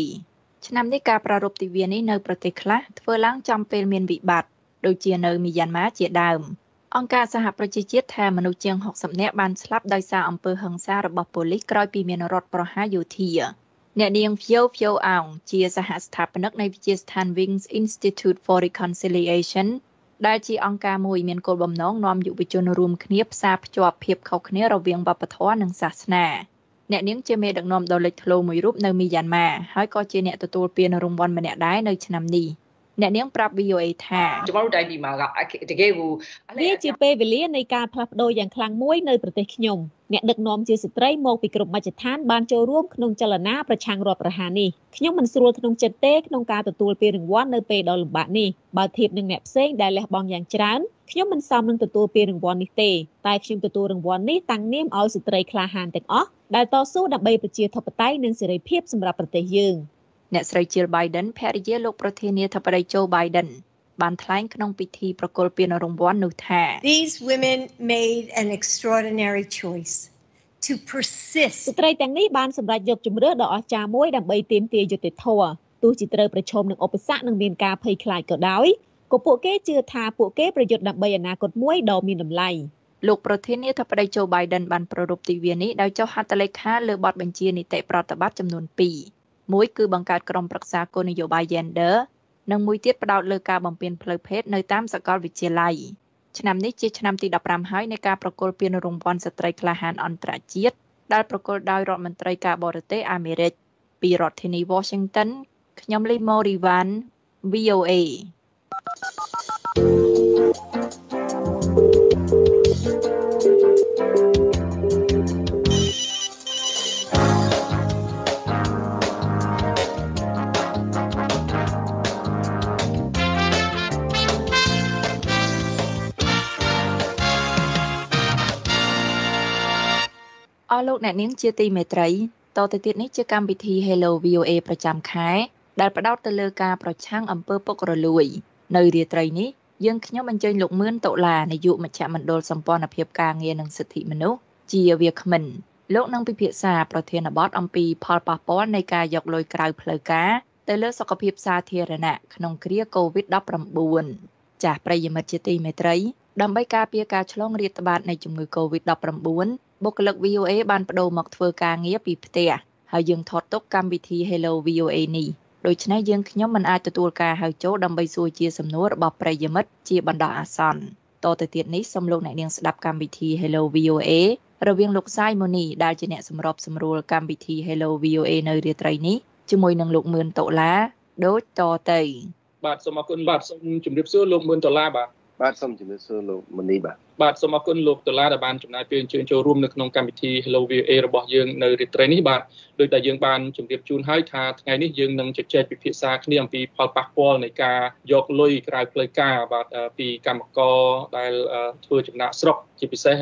ឆ្នាំនេះការប្រារព្ធទិវានេះនៅប្រទេសខ្លះធ្វើឡើងចំពេលមានវិបត្តិដូចជានៅមីយ៉ាន់ម៉ាជាដើមអង្គការសហប្រជាជាតិថាមនុស្សជាង60នាក់បានស្លាប់ដោយសារអំពើហិង្សារបស់ប៉ូលីសក្រោយពីមានរដ្ឋប្រហារយោធាអ្នកនាង Phyo Aung ជាសហស្ថាបនិកនៃវិទ្យាស្ថាន Wings Institute for Reconciliation ដែលជាអង្គការមួយមានគោលបំណងនាំយុវជនរួមគ្នាផ្សារភ្ជាប់ភាពខុសគ្នារវាងវប្បធម៌និងសាសនាអ្នកនាងជាមេដឹកនាំដ៏លេចធ្លោមួយរូបនៅមីយ៉ាន់ម៉ាហើយក៏ជាអ្នកទទួលពានរង្វាន់ម្នាក់ដែរនៅឆ្នាំនេះអ្នកនាងប្រាប់ VOA ថាវាជាពេលវេលានៃការផ្លាស់ប្ដូរយ៉ាងខ្លាំងមួយនៅប្រទេសខ្ញុំអ្នកដឹកនាំជាស្ត្រីមកពីគ្រប់មជ្ឈដ្ឋានបានចូលរួមក្នុងចលនាប្រឆាំងរដ្ឋប្រហារនេះខ្ញុំមិនស្រួលក្នុងចិត្តទេក្នុងការទទួលពានរង្វាន់នៅពេលដ៏លំបាកនេះបើធៀបនឹងអ្នកផ្សេងដែលលះបង់យ៉ាងច្រើនខ្ញុំមិនសមនឹងទទួលពានរង្វាន់នេះទេតែខ្ញុំទទួលរង្វាន់នេះតាំងនាមឲ្យស្ត្រីក្លាហានទាំងអស់ដែលតស៊ូដើម្បីប្រជាធិបតេយ្យនិងសេរីភាពសម្រាប់ប្រទេសយើងអ្នកស្រី Jill Biden ភរិយាលោកប្រធានាធិបតី Joe Biden បានថ្លែងក្នុងពិធីប្រគល់ពានរង្វាន់នោះថា These women made an extraordinary choice to persist ស្ត្រីទាំងនេះបានសម្រេចយកជម្រើសដ៏អស្ចារ្យមួយដើម្បីទាមទារយុត្តិធម៌ទោះជាត្រូវប្រឈមនឹងឧបសគ្គនិងមានការភ័យខ្លាចក៏ដោយក៏ពួកគេជឿថាពួកគេប្រយុទ្ធដើម្បីអនាគតមួយដ៏មានតម្លៃលោកប្រធានាធិបតី Joe Biden បានប្រារព្ធទិវានេះដោយចុះហត្ថលេខាលើបទបញ្ជានីតិប្រតិបត្តិចំនួន2មួយគឺបង្កើតក្រុមប្រឹក្សាគោលនយោបាយ Gender និងមួយទៀតផ្ដោតលើការបំពេញផ្លូវភេទនៅតាមសាកលវិទ្យាល័យឆ្នាំនេះជាឆ្នាំទី15ហើយនៃការប្រគល់ពានរង្វាន់ស្ត្រីក្លាហានអន្តរជាតិដែលប្រគល់ដោយរដ្ឋមន្ត្រីការបរទេសអាមេរិកពីរដ្ឋធានី Washington ខ្ញុំ Lee Morivan VOAអរលោកអ្នកនាងជាទីមេត្រីតទៅទៀតនេះជាកម្មវិធី Hello VOA ប្រចាំខែដែលផ្ដោតទៅលើការប្រឆាំងអំពើពុករលួយនៅរាត្រីនេះយើងខ្ញុំអញ្ជើញលោកមឿនតុលានាយកមជ្ឈមណ្ឌលសម្ព័ន្ធភាពការងារនិងសិទ្ធិមនុស្សជាវាគ្មិនលោកនឹងពិភាក្សាប្រធានបទអំពីផលប៉ះពាល់នៃការយកលុយក្រៅផ្លូវការ ទៅលើសុខភាពសាធារណៈក្នុងគ្រាកូវីដ -19 ចាស់ប្រិយមិត្តជាទីមេត្រីដើម្បីការពារការឆ្លងរាតត្បាតនៃជំងឺកូវីដ -19 បុគ្គលិក VOA បានប្តូរមកធ្វើការងារពីផ្ទះហើយយើងថតទុកកម្មវិធី Hello VOA នេះដូច្នេះយើងខ្ញុំមិនអាចទទួលការហៅចូលដើម្បីសួរជាសំណួររបស់ប្រិយមិត្តជាបណ្ដោះអាសន្នតទៅទៀតនេះសូមលោកអ្នកនាងស្ដាប់កម្មវិធី Hello VOA រវាងលោកសាយម៉ូនីដែលជាអ្នកសម្របសម្រួលកម្មវិធី Hello VOA នៅរាត្រីនេះជាមួយនឹងលោក$10,000ដូចតទៅបាទសូមអរគុណបាទសូមជម្រាបសួរលោក$10,000បាទបាទសូមជម្រាបសួរលោកម៉ូនីបាទបាទសូមអរគុណលោក$10,000ដែលបានចំណាយពេលអញ្ជើញចូលរួមនៅក្នុងកម្មវិធី Hello VOA របស់យើងនៅរាត្រីនេះបាទដោយដែលយើងបានជម្រាបជូនហើយថាថ្ងៃនេះយើងនឹងជជែកពិភាក្សាគ្នាអំពីផលប៉ះពាល់នៃការយកលុយក្រៅផ្លូវការបាទពីកម្មករដែលធ្វើចំណាកស្រុកជាពិសេស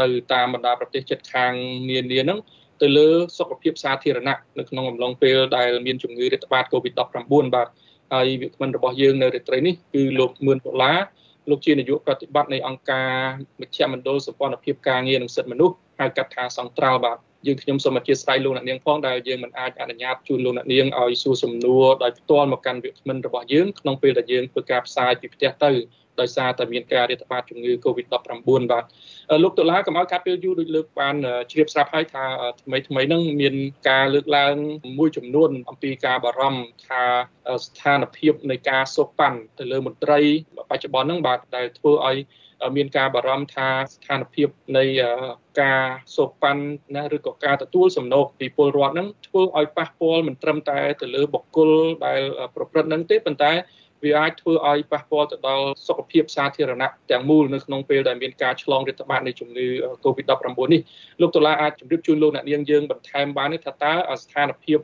ទៅតាមបណ្ដាប្រទេសជិតខាងនានាហ្នឹងទៅលើសុខភាពសាធារណៈនៅក្នុងអំឡុងពេលដែលមានជំងឺរាតត្បាត COVID-19 បាទហើយវាគ្មិនរបស់យើងនៅរាត្រីនេះគឺលោក$10,000លោកជានាយកប្រតិបត្តិនៃអង្គការមជ្ឈមណ្ឌលសម្ព័ន្ធភាពការងារនិងសិទ្ធិមនុស្សហៅកាត់ថាសង្ត្រាល់បាទយើងខ្ញុំសូមអធិស្ឋានលោកអ្នកនាងផងដែលយើងមិនអាចអនុញ្ញាតជូនលោកអ្នកនាងឲ្យសួរសំណួរដោយផ្ទាល់មកកាន់វាគ្មិនរបស់យើងក្នុងពេលដែលយើងធ្វើការផ្សាយពីផ្ទះទៅដោយសារតែមានការរាតត្បាតជំងឺ COVID-19 បាទលោក$10,000កុំឲ្យខាត់ពេលយូរដូចលើកបានជ្រាបស្រាប់ហើយថាថ្មីហ្នឹងមានការលើកឡើងមួយចំនួនអំពីការបារម្ភថាស្ថានភាពនៃការសូកប៉ាន់ទៅលើមន្ត្រីបច្ចុប្បន្នហ្នឹងបាទដែលធ្វើឲ្យមានការបារម្ភថាស្ថានភាពនៃការសូកប៉ាន់ណាឬក៏ការទទួលសំណូកពីពលរដ្ឋហ្នឹងធ្វើឲ្យប៉ះពាល់មិនត្រឹមតែទៅលើបុគ្គលដែលប្រព្រឹត្តហ្នឹងទេប៉ុន្តែវាអាចធ្វើឲ្យប៉ះពាល់ទៅដល់សុខភាពសាធារណៈទាំងមូលនៅក្នុងពេលដែលមានការឆ្លងរាតត្បាតនៃជំងឺ COVID-19 នេះលោក$10,000អាចជម្រាបជូនលោកអ្នកនាងយើងបន្ថែមបានទេថាតើស្ថានភាព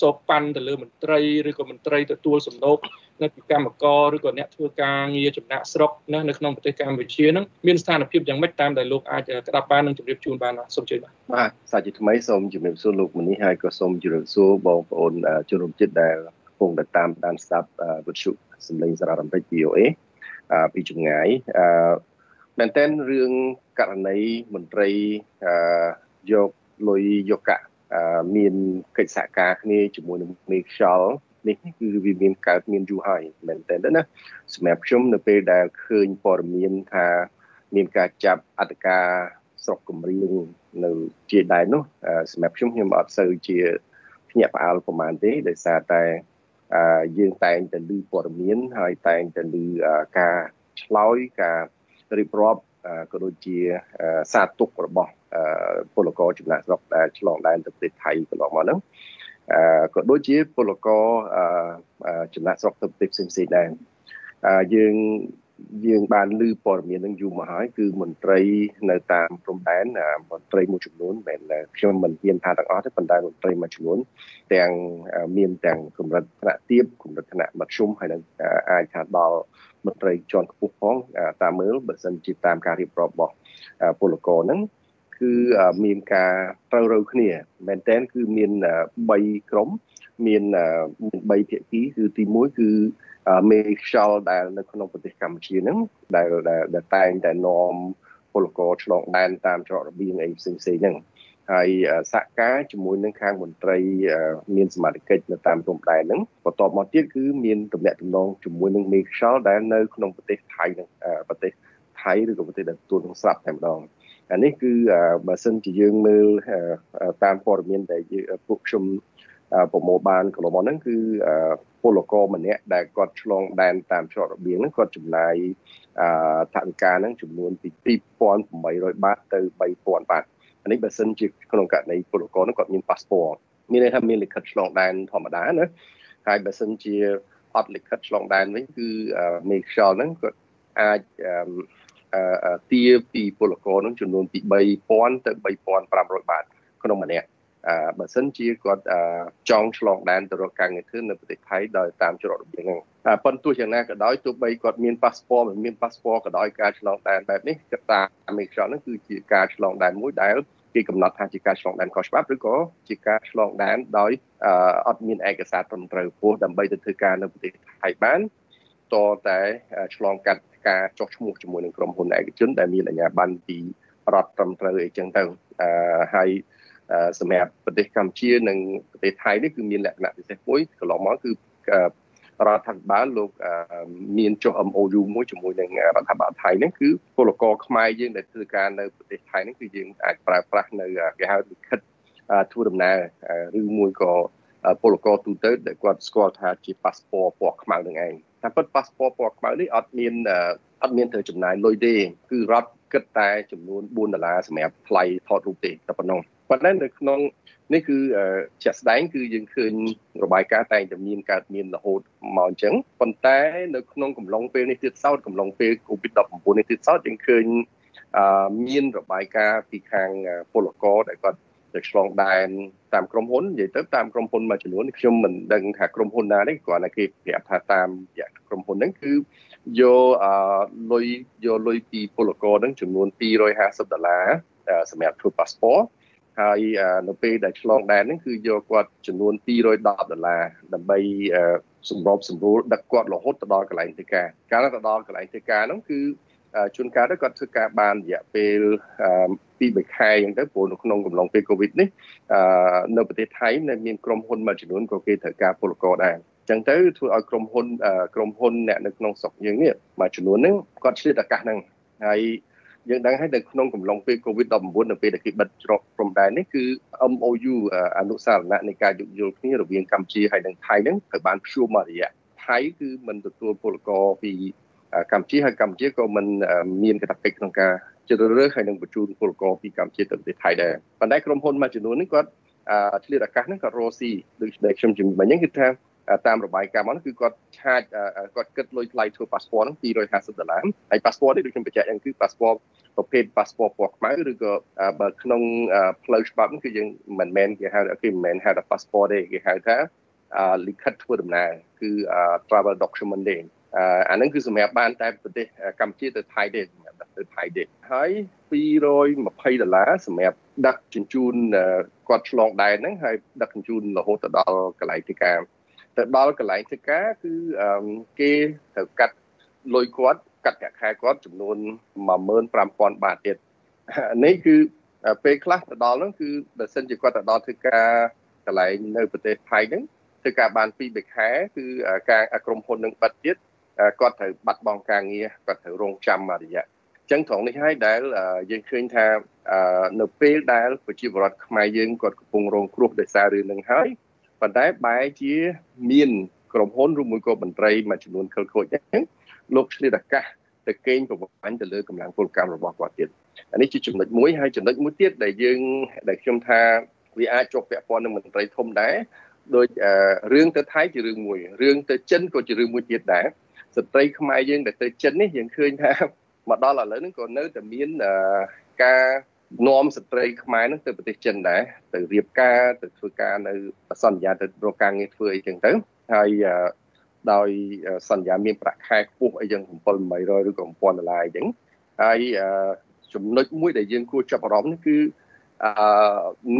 សោកប៉ាន់ទៅលើមន្ត្រីឬក៏មន្ត្រីទទួលសំណូកនៅពីកម្មករឬក៏អ្នកធ្វើការងារចំណាក់ស្រុកនៅក្នុងប្រទេសកម្ពុជាហ្នឹងមានស្ថានភាពយ៉ាងម៉េចតាមដែលលោកអាចក្តាប់បាននិងជម្រាបជូនបានសូមជួយបាទបាទសាជាថ្មីសូមជម្រាបសួរលោកមនីហើយក៏សូមជម្រាបសួរបងប្អូនជនរួមជាតិដែលកំពុងតាមដានស្ដាប់វិទ្យុសម្លេងសារអាមេរិក VOA ពីចម្ងាយមែនតើរឿងករណីមន្ត្រីយកលុយយកកាក់មានកិច្ចសហការគ្នាជាមួយនឹងមេខ្យល់នេះគឺវាមានកើតមានយូរហើយមែនតើណាសម្រាប់ខ្ញុំនៅពេលដែលឃើញព័ត៌មានថាមានការចាប់អត្តការស្រុកគំរាមនៅជាដែរនោះសម្រាប់ខ្ញុំអត់សូវជាភ្ញាក់ផ្អើលប្រហែលទេដោយសារតែយើងតែងតែឮព័ត៌មានហើយតែងតែឮការឆ្លើយការរៀបរាប់ក៏ដូចជាសារទុករបស់ពលករចំណាក់ស្រុកដែលឆ្លងដែនទៅប្រទេសថៃកន្លងមកហ្នឹងក៏ដូចជាពលករចំណាក់ស្រុកទៅប្រទេសផ្សេងៗដែរយើងបានឮព័ត៌មានហ្នឹងយូរមកហើយគឺមន្ត្រីនៅតាមព្រំដែនមន្ត្រីមួយចំនួនមិនខ្ញុំមិនហ៊ានថាទាំងអស់ទេប៉ុន្តែមន្ត្រីមួយចំនួនទាំងមានទាំងកម្រិតថ្នាក់ទាបកម្រិតថ្នាក់មធ្យមហើយនឹងអាចថាដល់មន្ត្រីជាន់ខ្ពស់ផងតាមមើលបើសិនជាតាមការរៀបរាប់របស់ពលករហ្នឹងគឺមានការត្រូវគ្នាមែនតើគឺមាន3ក្រុមមាន3ភាគីគឺទី1គឺមេខ្យល់ដែលនៅក្នុងប្រទេសកម្ពុជាហ្នឹងដែលតែងតែនាំពលករឆ្លងដែនតាមច្រករបៀងអីផ្សេងៗហ្នឹងហើយសហការជាមួយនឹងខាងមន្ត្រីមានសមត្ថកិច្ចនៅតាមព្រំដែនហ្នឹងបន្ទាប់មកទៀតគឺមានទំនាក់ទំនងជាមួយនឹងមេខ្យល់ដែលនៅក្នុងប្រទេសថៃហ្នឹងប្រទេសថៃឬក៏ប្រទេសដែលទទួលនឹងស្រាប់តែម្ដងអានេះគឺបើសិនជាយើងមើលតាមព័ត៌មានដែលពួកខ្ញុំប្រមូលបានកន្លងមកហ្នឹងគឺពលករម្នាក់ដែលគាត់ឆ្លងដែនតាមច្រករបៀងហ្នឹងគាត់ចំណាយថវិកាហ្នឹងចំនួនពី$2,800ទៅ$3,000អានេះបើសិនជាក្នុងករណីពលករហ្នឹងគាត់មាន passport មានន័យថាមានលិខិតឆ្លងដែនធម្មតាណាហើយបើសិនជាអត់លិខិតឆ្លងដែនវិញគឺមេខ្យល់ហ្នឹងគាត់អាចទារពីពលករហ្នឹងចំនួនពី$3,000 ទៅ$3,500ក្នុងម្នាក់បើសិនជាគាត់ចង់ឆ្លងដែនទៅរកការងារធ្វើនៅប្រទេសថៃដោយតាមច្រករបៀងហ្នឹងប៉ុន្តែទោះយ៉ាងណាក៏ដោយទោះបីគាត់មាន passport មិនមាន passport ក៏ដោយការឆ្លងដែនបែបនេះគឺតាម immigration ហ្នឹងគឺជាការឆ្លងដែនមួយដែលគេកំណត់ថាជាការឆ្លងដែនខុសច្បាប់ឬក៏ជាការឆ្លងដែនដោយអត់មានឯកសារត្រឹមត្រូវពោះដើម្បីទៅធ្វើការនៅប្រទេសថៃបានតតែឆ្លងកាត់ការចុះឈ្មោះជាមួយនឹងក្រុមហ៊ុនឯកជនដែលមានអាជ្ញាប័ណ្ណពីរដ្ឋត្រឹមត្រូវអីចឹងទៅហើយសម្រាប់ប្រទេសកម្ពុជានិងប្រទេសថៃនេះគឺមានលក្ខណៈពិសេសមួយកន្លងមកគឺ រដ្ឋាភិបាលលោកមានចុះ MOU មួយជាមួយនឹងរដ្ឋាភិបាលថៃហ្នឹងគឺពលករខ្មែរយើងដែលធ្វើការនៅប្រទេសថៃហ្នឹងគឺយើងអាចប្រើប្រាស់នៅគេហៅលិខិតធ្វើដំណើរឬមួយក៏ពលករទូទៅដែលគាត់ស្គាល់ថាជា passport ពណ៌ខ្មៅនឹងឯងតែពិត passport ពណ៌ខ្មៅនេះអត់មានត្រូវចំណាយលុយទេគឺរដ្ឋគិតតែចំនួន$4សម្រាប់ថ្លៃថតរូបទេតែប៉ុណ្ណោះប៉ុន្តែនៅក្នុងនេះគឺជាក់ស្ដែងគឺយើងឃើញរបាយការណ៍តែងតែមានកើតមានរហូតមកអញ្ចឹងប៉ុន្តែនៅក្នុងកំឡុងពេលនេះទៀតសោតកំឡុងពេល COVID-19 នេះទៀតសោតយើងឃើញមានរបាយការណ៍ពីខាងពលករដែលគាត់ទៅឆ្លងដែនតាមក្រុមហ៊ុននិយាយទៅតាមក្រុមហ៊ុនមួយចំនួនខ្ញុំមិនដឹងថាក្រុមហ៊ុនណាទេគ្រាន់តែគេប្រាប់ថាតាមរយៈក្រុមហ៊ុនហ្នឹងគឺយកលុយពីពលករហ្នឹងចំនួន$250សម្រាប់ធ្វើ passportហើយនៅពេលដែលឆ្លងដែនហ្នឹងគឺយកគាត់ចំនួន$210ដើម្បីសម្របសម្រួលដឹកគាត់រហូតទៅដល់កន្លែងធ្វើការកាលទៅដល់កន្លែងធ្វើការហ្នឹងគឺជួនកាលទៅគាត់ធ្វើការបានរយៈពេល2-3 ខែអញ្ចឹងទៅព្រោះនៅក្នុងកំឡុងពេល COVID នេះនៅប្រទេសថៃនៅមានក្រុមហ៊ុនមួយចំនួនក៏គេត្រូវការពលករដែរអញ្ចឹងទៅធ្វើឲ្យក្រុមហ៊ុនអ្នកនៅក្នុងស្រុកយើងនេះមួយចំនួនហ្នឹងគាត់ឆ្លៀតឱកាសហ្នឹងហើយយើងដឹងហើយនៅក្នុងកំឡុងពេល COVID-19 នៅពេលដែលគេបិទច្រកព្រំដែននេះគឺ MOU អនុសារណៈនៃការយោគយល់គ្នារវាងកម្ពុជាហើយនិងថៃហ្នឹងត្រូវបានព្យួរមករយៈថៃគឺមិនទទួលពលករពីកម្ពុជាហើយកម្ពុជាក៏មិនមានកាតព្វកិច្ចក្នុងការជ្រើសរើសហើយនឹងបញ្ជូនពលករពីកម្ពុជាទៅប្រទេសថៃដែរប៉ុន្តែក្រុមហ៊ុនមួយចំនួនហ្នឹងគាត់ឆ្លៀតឱកាសហ្នឹងគាត់រកស៊ីដូចខ្ញុំជំនាញហ្នឹងគឺថាតាមរបាយការណ៍មកគឺគាត់ឆាចគាត់គិតលុយថ្លៃធ្វើ passport ហ្នឹង$250ហើយ passport នេះដូចខ្ញុំបញ្ជាក់ហ្នឹងគឺ passport ប្រភេទ passport ពណ៌ខ្មៅឬក៏បើក្នុងផ្លូវច្បាប់ហ្នឹងគឺយើងមិនមែនគេហៅថា passport ទេគេហៅថាលិខិតធ្វើដំណើរគឺ travel document ទេអាហ្នឹងគឺសម្រាប់បានតែប្រទេសកម្ពុជាទៅថៃទេសម្រាប់ទៅថៃទេហើយ$220សម្រាប់ដឹកជញ្ជូនគាត់ឆ្លងដែនហ្នឹងហើយដឹកជញ្ជូនរហូតទៅដល់កន្លែងធ្វើការទៅដល់កន្លែងធ្វើការគឺគេត្រូវកាត់លុយគាត់កាត់ប្រាក់ខែគាត់ចំនួន$15,000ទៀតនេះគឺពេលខ្លះទៅដល់ហ្នឹងគឺបើសិនជាគាត់ទៅដល់ធ្វើការកន្លែងនៅប្រទេសថៃហ្នឹងធ្វើការបាន2-3 ខែគឺការក្រុមហ៊ុននឹងបិទទៀតគាត់ត្រូវបាត់បង់ការងារគាត់ត្រូវរងចាំមួយរយៈអញ្ចឹងត្រង់នេះហើយដែលយើងឃើញថានៅពេលដែលប្រជាពលរដ្ឋខ្មែរយើងគាត់កំពុងរងគ្រោះដោយសាររឿងហ្នឹងហើយប៉ុន្តែបែរជាមានក្រុមហ៊ុនឬមួយក៏មន្ត្រីមួយចំនួនខិលខូចហ្នឹងលោកឆ្លៀតឱកាសទៅកេងប្រវ័ញ្ចទៅលើកម្លាំងពលកម្មរបស់គាត់ទៀតអានេះជាចំណុចមួយហើយចំណុចមួយទៀតដែលខ្ញុំថាវាអាចជាប់ពាក់ព័ន្ធនឹងមន្ត្រីធំដែរដោយរឿងទៅថៃជារឿងមួយរឿងទៅចិនក៏ជារឿងមួយទៀតដែរស្ត្រីខ្មែរយើងដែលទៅចិននេះយើងឃើញថាមកដល់ឥឡូវហ្នឹងក៏នៅតែមានការនាំស្ត្រីខ្មែរហ្នឹងទៅប្រទេសចិនដែរទៅរៀបការទៅធ្វើការនៅសន្យាទៅរកការងារធ្វើអីចឹងទៅហើយដោយសន្យាមានប្រាក់ខែខ្ពស់អីចឹង$700ឬក៏$1000អីចឹងហើយចំណុចមួយដែលយើងគួរចាប់អារម្មណ៍នេះគឺ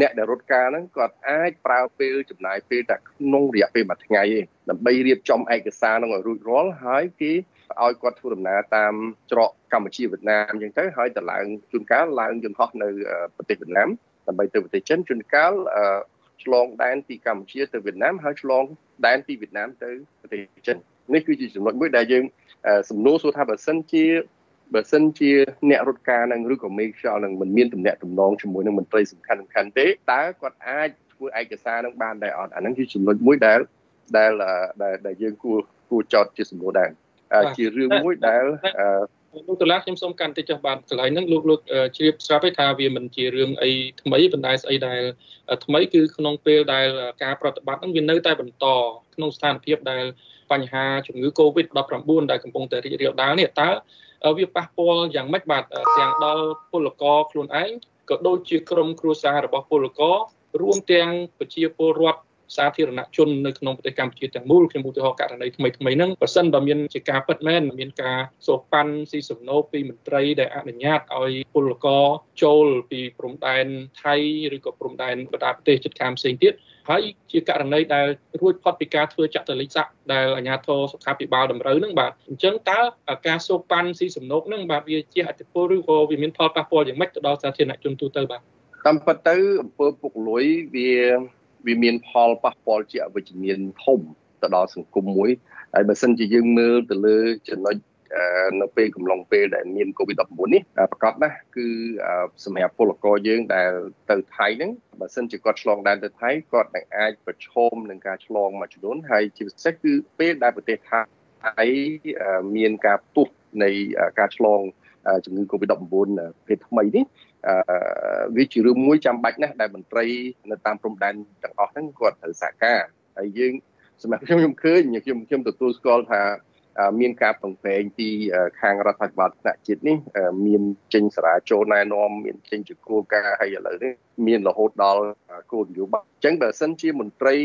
អ្នកដែលរត់ការហ្នឹងគាត់អាចប្រើពេលចំណាយពេលតែក្នុងរយៈពេលមួយថ្ងៃទេដើម្បីរៀបចំឯកសារហ្នឹងឲ្យរួចរាល់ហើយគេឲ្យគាត់ធ្វើដំណើរតាមច្រកកម្ពុជាវៀតណាមអញ្ចឹងទៅហើយទៅឡើងជួនកាលឡើងយន្តហោះនៅប្រទេសវៀតណាមដើម្បីទៅប្រទេសចិនជួនកាលឆ្លងដែនពីកម្ពុជាទៅវៀតណាមហើយឆ្លងដែនពីវៀតណាមទៅប្រទេសចិននេះគឺជាចំណុចមួយដែលយើងសំណួរសួរថាបើសិនជាអ្នករត់ការនឹងឬក៏មេខ្យល់នឹងមិនមានទំនាក់ទំនងជាមួយនឹងមន្ត្រីសំខាន់ៗទេតើគាត់អាចធ្វើឯកសារនឹងបានដែរអត់អាហ្នឹងគឺចំណុចមួយដែលយើងគួរចោទជាសំណួរដែរជារឿងមួយដែលលោកតុលាខ្ញុំសូមកាន់តិចចុះបាទកន្លែងហ្នឹងលោកជ្រាបស្រាប់ទេថាវាមិនជារឿងអីថ្មីប៉ុន្តែស្អីដែលថ្មីគឺក្នុងពេលដែលការប្រតិបត្តិហ្នឹងវានៅតែបន្តក្នុងស្ថានភាពដែលបញ្ហាជំងឺ Covid-19 ដែលកំពុងតែរីករាលដាលនេះតើវាប៉ះពាល់យ៉ាងម៉េចបាទទាំងដល់ពលករខ្លួនឯងក៏ដូចជាក្រុមគ្រួសាររបស់ពលកររួមទាំងប្រជាពលរដ្ឋសាធារណជននៅក្នុងប្រទេសកម្ពុជាទាំងមូលខ្ញុំឧទាហរណ៍ករណីថ្មីៗហ្នឹងបើសិនបើមានជាការពិតមែនមានការសូប៉ាន់ស៊ីសំណូពីមន្ត្រីដែលអនុញ្ញាតឲ្យពលករចូលពីព្រំដែនថៃឬក៏ព្រំដែនបណ្ដាប្រទេសជិតខាងផ្សេងទៀតហើយជាករណីដែលរួចផុតពីការធ្វើចតលិស័កដែលអាជ្ញាធរសុខាភិបាលតម្រូវហ្នឹងបាទអញ្ចឹងតើការសូប៉ាន់ស៊ីសំណូហ្នឹងបាទវាជាអតិពលឬក៏វាមានផលប៉ះពាល់យ៉ាងម៉េចទៅដល់សាធារណជនទូទៅបាទតាមពិតទៅអំពើពុករលួយវាមានផលប៉ះពាល់ជាអវិជ្ជមានធំ ទៅ ដល់ សង្គម មួយ ហើយ បើ សិន ជា យើង មើល ទៅ លើ ចំណុច នៅ ពេល កំឡុង ពេល ដែល មាន COVID-19 នេះ ប្រកាស ណាស់ គឺ សម្រាប់ ពលករ យើង ដែល ទៅ ថៃ ហ្នឹង បើ សិន ជា គាត់ ឆ្លង ដែន ទៅ ថៃ គាត់ នឹង អាច ប្រឈម នឹង ការ ឆ្លង មួយ ចំនួន ហើយ ជា ពិសេស គឺ ពេល ដែល ប្រទេស ថៃ មាន ការ ផ្ទុះ នៃ ការ ឆ្លង ជំងឺ COVID-19 ភេទ ថ្មី នេះ វាជារឿង មួយ ចាំ បាច់ ណាស់ ដែល មន្ត្រី នៅ តាម ព្រំ ដែន ទាំង អស់ ហ្នឹង គាត់ ត្រូវ សហការ ហើយ យើង សម្រាប់ ខ្ញុំ ឃើញ ទទួល ស្គាល់ ថា មាន ការ បង្ហាញ ទី ខាង រដ្ឋាភិបាល ថ្នាក់ ជាតិ នេះ មាន ចេញ សារាចូល ណែនាំ មាន ចេញ ជា គោលការណ៍ ហើយ ឥឡូវ នេះ មាន រហូត ដល់ គោល នយោបាយ អញ្ចឹង បើ សិន ជា មន្ត្រី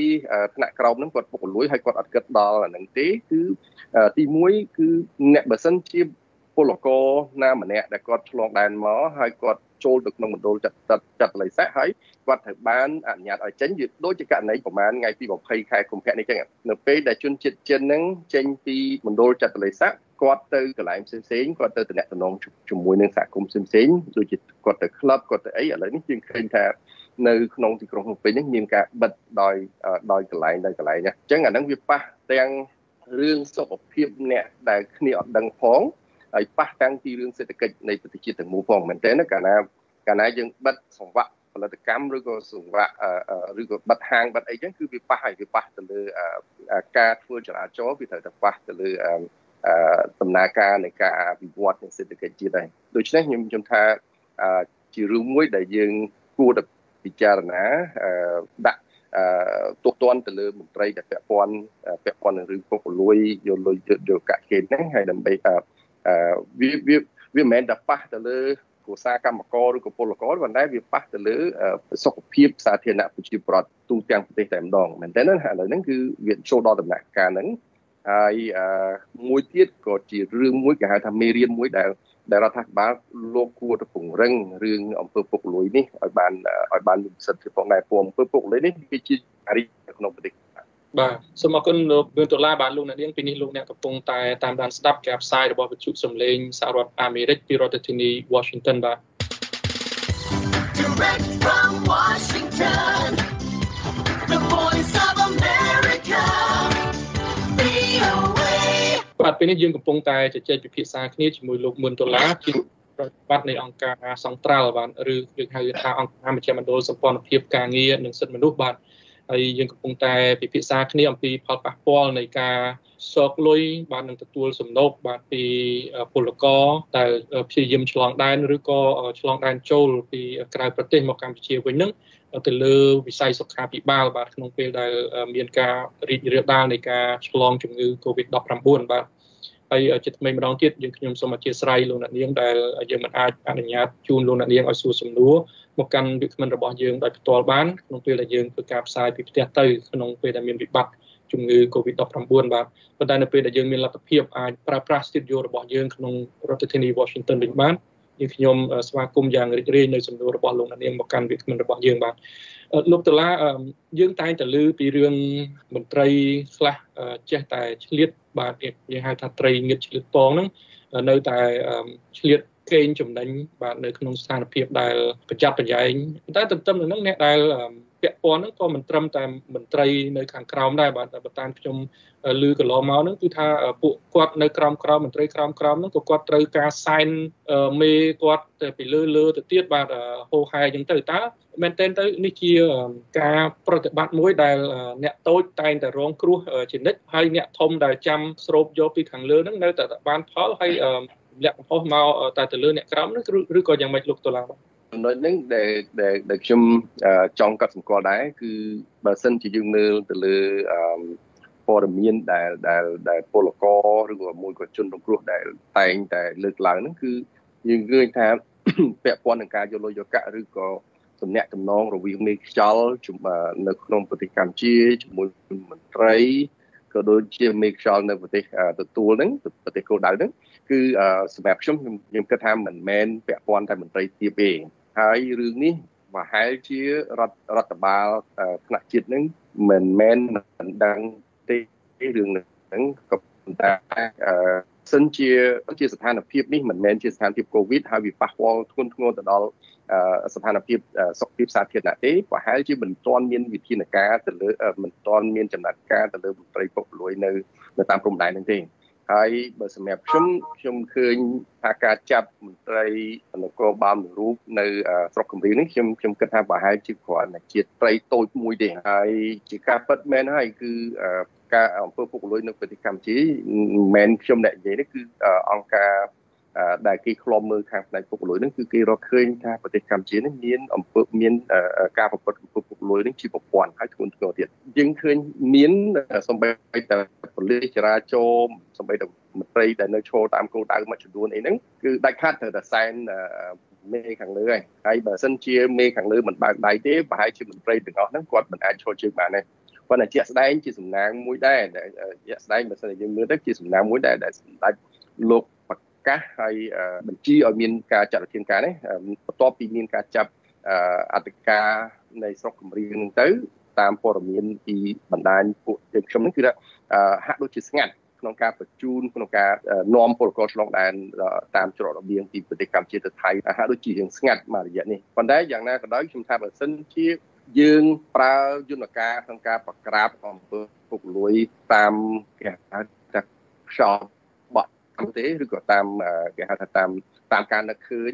ថ្នាក់ ក្រោម ហ្នឹង គាត់ ពុករលួយ ហើយ គាត់ អត់ គិត ដល់ ហ្នឹង ទេ គឺ ទី 1 គឺ អ្នក បើ សិន ជា ពលករណាម្នាក់ ដែល គាត់ ឆ្លង ដែន មក ហើយ គាត់ ចូល ទៅ ក្នុង មណ្ឌល ចាត់ល័យសាស ហើយ គាត់ ត្រូវ បាន អនុញ្ញាត ឲ្យ ចេញ វា ដូច ជា ករណី ប្រហែល ថ្ងៃ ទី 20 ខែ កុម្ភៈ នេះ ចឹង នៅ ពេល ដែល ជន ជាតិ ចិន ហ្នឹង ចេញ ពី មណ្ឌល ចាត់ល័យសាស គាត់ ទៅ កន្លែង ផ្សេងៗ គាត់ ទៅ តំណង ជាមួយ នឹង សហគមន៍ ផ្សេងៗ ដូច ជា គាត់ ទៅ ក្លឹប គាត់ ទៅ អី ឥឡូវ នេះ យើង ឃើញ ថា នៅ ក្នុង ទី ក្រុង ភ្នំពេញ ហ្នឹង មាន ការ បិទ ដោយ កន្លែង ណា ចឹង អា ហ្នឹង វា ប៉ះ ទាំង រឿង សុខភាព អ្នក ដែល គ្នា អត់ ដឹង ផង ហើយ ប៉ះ ទាំង ពី រឿង សេដ្ឋកិច្ច នៃ ប្រទេស ទាំង មូល ផង មែន ទេ ណា កាលណា យើង បិទ សង្វាក់ ផលិតកម្ម ឬ ក៏ សង្វាក់ ឬ ក៏ បិទ ហាង បិទ អី ចឹង គឺ វា ប៉ះ ហើយ វា ប៉ះ ទៅ លើ ការ ធ្វើ ចរាចរណ៍ វា ត្រូវ តែ ប៉ះ ទៅ លើ ដំណើរការ នៃ ការ អភិវឌ្ឍ នៃ សេដ្ឋកិច្ច ជាតិ ដែរ ដូច្នេះ ខ្ញុំ ថា ជា រឿង មួយ ដែល យើង គួរ តែ ពិចារណា ដាក់ ទោះទណ្ឌ ទៅ លើ មន្ត្រី ដែល ពាក់ព័ន្ធ នឹង រឿង ពុករលួយ យកលុយ យកកាក់ គេ ហ្នឹង ហើយ ដើម្បី វា មិន តែ ប៉ះ ទៅ លើ ឧស្សាហកម្មករ ឬ ក៏ ពលករ ប៉ុន្តែ វា ប៉ះ ទៅ លើ សុខភាព សាធារណៈ ប្រជា ប្រដ្ឋ ទូ ទាំង ប្រទេស តែ ម្ដង មែន ទេ ណា ឥឡូវ ហ្នឹង គឺ វា ចូល ដល់ ដំណាក់ កាល ហ្នឹង ហើយ មួយ ទៀត ក៏ ជា រឿង មួយ គេ ហៅ ថា មេរៀន មួយ ដែល រដ្ឋាភិបាល លោក គួរ ទៅ ពង្រឹង រឿង អំពើពុករលួយ នេះ ឲ្យ បាន មាន សិទ្ធិ ផង ដែរ ព្រោះ អំពើពុករលួយ នេះ វា ជា អារី នៅ ក្នុង ប្រទេស បាទសូមអរគុណលោក បាទលោកអ្នកនាងពីនេះលោកអ្នកកំពុងតែតាមដានស្ដាប់ការផ្សាយរបស់វិទ្យុសំឡេងសហរដ្ឋអាមេរិកពីរដ្ឋធានី Washington បាទ Direct from Washington The Voice of America បាទពេលនេះយើងកំពុងតែជជែកពិភាក្សាគ្នាជាមួយលោកមុនដុល្លារ ជា ប្រធាននៃអង្គការ Central បាទ ឬហៅថា អង្គការ មជ្ឈមណ្ឌល សម្ព័ន្ធភាព ការងារ និង សិទ្ធិ មនុស្ស បាទ ហើយយើងកំពុងតែពិភាក្សាគ្នាអំពីផលប៉ះពាល់នៃការសោកលុយបាទនឹងទទួលសំណូកបាទពីពលករដែលព្យាយាមឆ្លងដែនឬក៏ឆ្លងដែនចូលពីក្រៅប្រទេសមកកម្ពុជាវិញនឹងទៅលើវិស័យសុខាភិបាលបាទក្នុងពេលដែលមានការរីករាលដាលនៃការឆ្លងជំងឺ COVID-19 បាទ ហើយជំរាបមេម្ដងទៀតយើងខ្ញុំសូមអធិស្ឋានលោកអ្នកនាងដែលយើងមិនអាចអនុញ្ញាតជូនលោកអ្នកនាងឲ្យសួរសំណួរមកកាន់វាគ្មិនរបស់យើងដោយផ្ទាល់បានក្នុងពេលដែលយើងធ្វើការផ្សាយពីផ្ទះទៅក្នុងពេលដែលមានវិបត្តិជំងឺ COVID-19 បាទ ប៉ុន្តែ នៅ ពេល ដែល យើង មាន លទ្ធភាព អាច ប្រើប្រាស់ studio របស់ យើង ក្នុង រដ្ឋធានី Washington វិញ បាន ខ្ញុំ ស្វាគមន៍ យ៉ាង រីករាយ នៅ សំណួរ របស់ លោក អ្នកនាង មក កាន់ វាគ្មិន របស់ យើង បាទ លោក ដុល្លារ យើង តែង តែ លើ ពី រឿង មន្ត្រី ខ្លះ ចេះ តែ ឆ្លៀត បាទ និយាយ ហៅ ថា ត្រី ងៀត ឆ្លៀត ពង ហ្នឹង នៅ តែ ឆ្លៀត កេង ចំណេញ បាទ នៅ ក្នុង ស្ថានភាព ដែល ប្រយ័ត្ន ប្រយែង តែ ទន្ទឹម នឹង ហ្នឹង អ្នក ដែល ពាក់ព័ន្ធ ហ្នឹង ក៏ មិន ត្រឹម តែ មន្ត្រី នៅ ខាង ក្រោម ដែរ បាទ តែ បើ តាម ខ្ញុំ លើ កន្លង មក ហ្នឹង គឺ ថា ពួក គាត់ នៅ ក្រោម មន្ត្រី ក្រោម ហ្នឹង ក៏ គាត់ ត្រូវ ការ សែន មេ គាត់ ទៅ ពី លើ ទៅ ទៀត បាទ ហោហាយ ចឹង ទៅ តើ មែនតើ នេះ ជា ការ ប្រតិបត្តិ មួយ ដែល អ្នក តូច តែ ង តែ រង គ្រោះ ជានិច្ច ហើយ អ្នក ធំ ដែល ចាំ ស្រូប យក ពី ខាង លើ ហ្នឹង នៅ តែ បាន ផល ហើយ អ្នកបំផុសមកតែទៅលើអ្នកក្រមនោះឬក៏យ៉ាងម៉េចលោកដុល្លារខ្ញុំចង់កត់សម្គាល់ដែរគឺបើសិនជាយើងមើលទៅលើព័ត៌មានដែលពលករឬក៏មួយក៏ជនក្នុងគ្រោះដែលតែងតែលើកឡើងហ្នឹងគឺយើងឃើញថាពាក់ព័ន្ធនឹងការយកលុយយកកាក់ឬក៏សំណាក់តំណងរវាងមេខ្យល់នៅក្នុងប្រទេសកម្ពុជាជាមួយមន្ត្រីក៏ដូចជាមេខ្យល់នៅប្រទេស ទទួលហ្នឹងគឺសម្រាប់ខ្ញុំ ខ្ញុំគិតថា មិនមែនពាក់ព័ន្ធតែ មន្ត្រីទាបទេ ហើយរឿងនេះប្រហែលជា រដ្ឋបាល ថ្នាក់ជាតិហ្នឹង មិនមែនមិនដឹងទេ រឿងហ្នឹង ក៏ប៉ុន្តែ សិនជា ស្ថានភាពនេះ មិនមែនជាស្ថានភាព COVID ហើយវាប៉ះពាល់ធ្ងន់ធ្ងរទៅដល់ ស្ថានភាពសុខភាពសាធារណៈទេប្រហែលជាមិនទាន់មានវិធានការទៅលើមិនទាន់មានចំណាត់ការទៅលើមន្ត្រីពុករលួយនៅតាមព្រំដែនហ្នឹងទេហើយបើសម្រាប់ខ្ញុំឃើញថាការចាប់មន្ត្រីអនុគមបាលមួយរូបនៅស្រុកគំរាមនេះខ្ញុំគិតថាប្រហែលជាគ្រាន់តែជាត្រីតូចមួយទេហើយជាការពិតមែនហើយគឺការអង្គភាពពុករលួយនៅប្រទេសកម្ពុជាមែនខ្ញុំអ្នកនិយាយនេះគឺអង្គការដែលគេឃ្លាំមើលខាងផ្នែកពុករលួយហ្នឹងគឺគេរកឃើញថាប្រទេសកម្ពុជានេះមានអំពើមានការប្រព្រឹត្តអំពើពុករលួយហ្នឹងជាប្រព័ន្ធហើយធ្ងន់ធ្ងរទៀតយើងឃើញមានសំបីតែប៉ូលីសចរាចរណ៍សំបីតែមន្ត្រីដែលនៅឈរតាមគោលដៅមួយចំនួនអីហ្នឹងគឺដាច់ខាតត្រូវតែសែនមេខាងលើហើយបើមិនជាមេខាងលើមិនបើកដៃទេប្រហែលជាមន្ត្រីទាំងអស់ហ្នឹងគាត់មិនអាចឈរជើងបានទេប៉ុន្តែជាក់ស្ដែងជាសំណាងមួយដែរជាក់ស្ដែងបើមិនយើងមើលទៅជាសំណាងមួយដែរដែលសម្ដេចលោកកាសហើយបញ្ជាឲ្យមានការចាត់វិធានការនេះបន្ទាប់ពីមានការចាប់អធិការនៃស្រុកគំរាមហ្នឹងទៅតាមព័ត៌មានពីបណ្ដាញពួកខ្ញុំហ្នឹងគឺថាហាក់ដូចជាស្ងាត់ក្នុងការបញ្ជូនក្នុងការនាំពលករឆ្លងដែនតាមច្រករបៀងពីប្រទេសកម្ពុជាទៅថៃហាក់ដូចជាស្ងាត់មួយរយៈនេះប៉ុន្តែយ៉ាងណាក៏ដោយខ្ញុំថាបើសិនជាយើងប្រើយន្តការក្នុងការប្រក្រាបអំពើពុករលួយតាមគេហៅថាខ្យល់ទេឬក៏តាមគេហៅថាតាមការនឹកឃើញ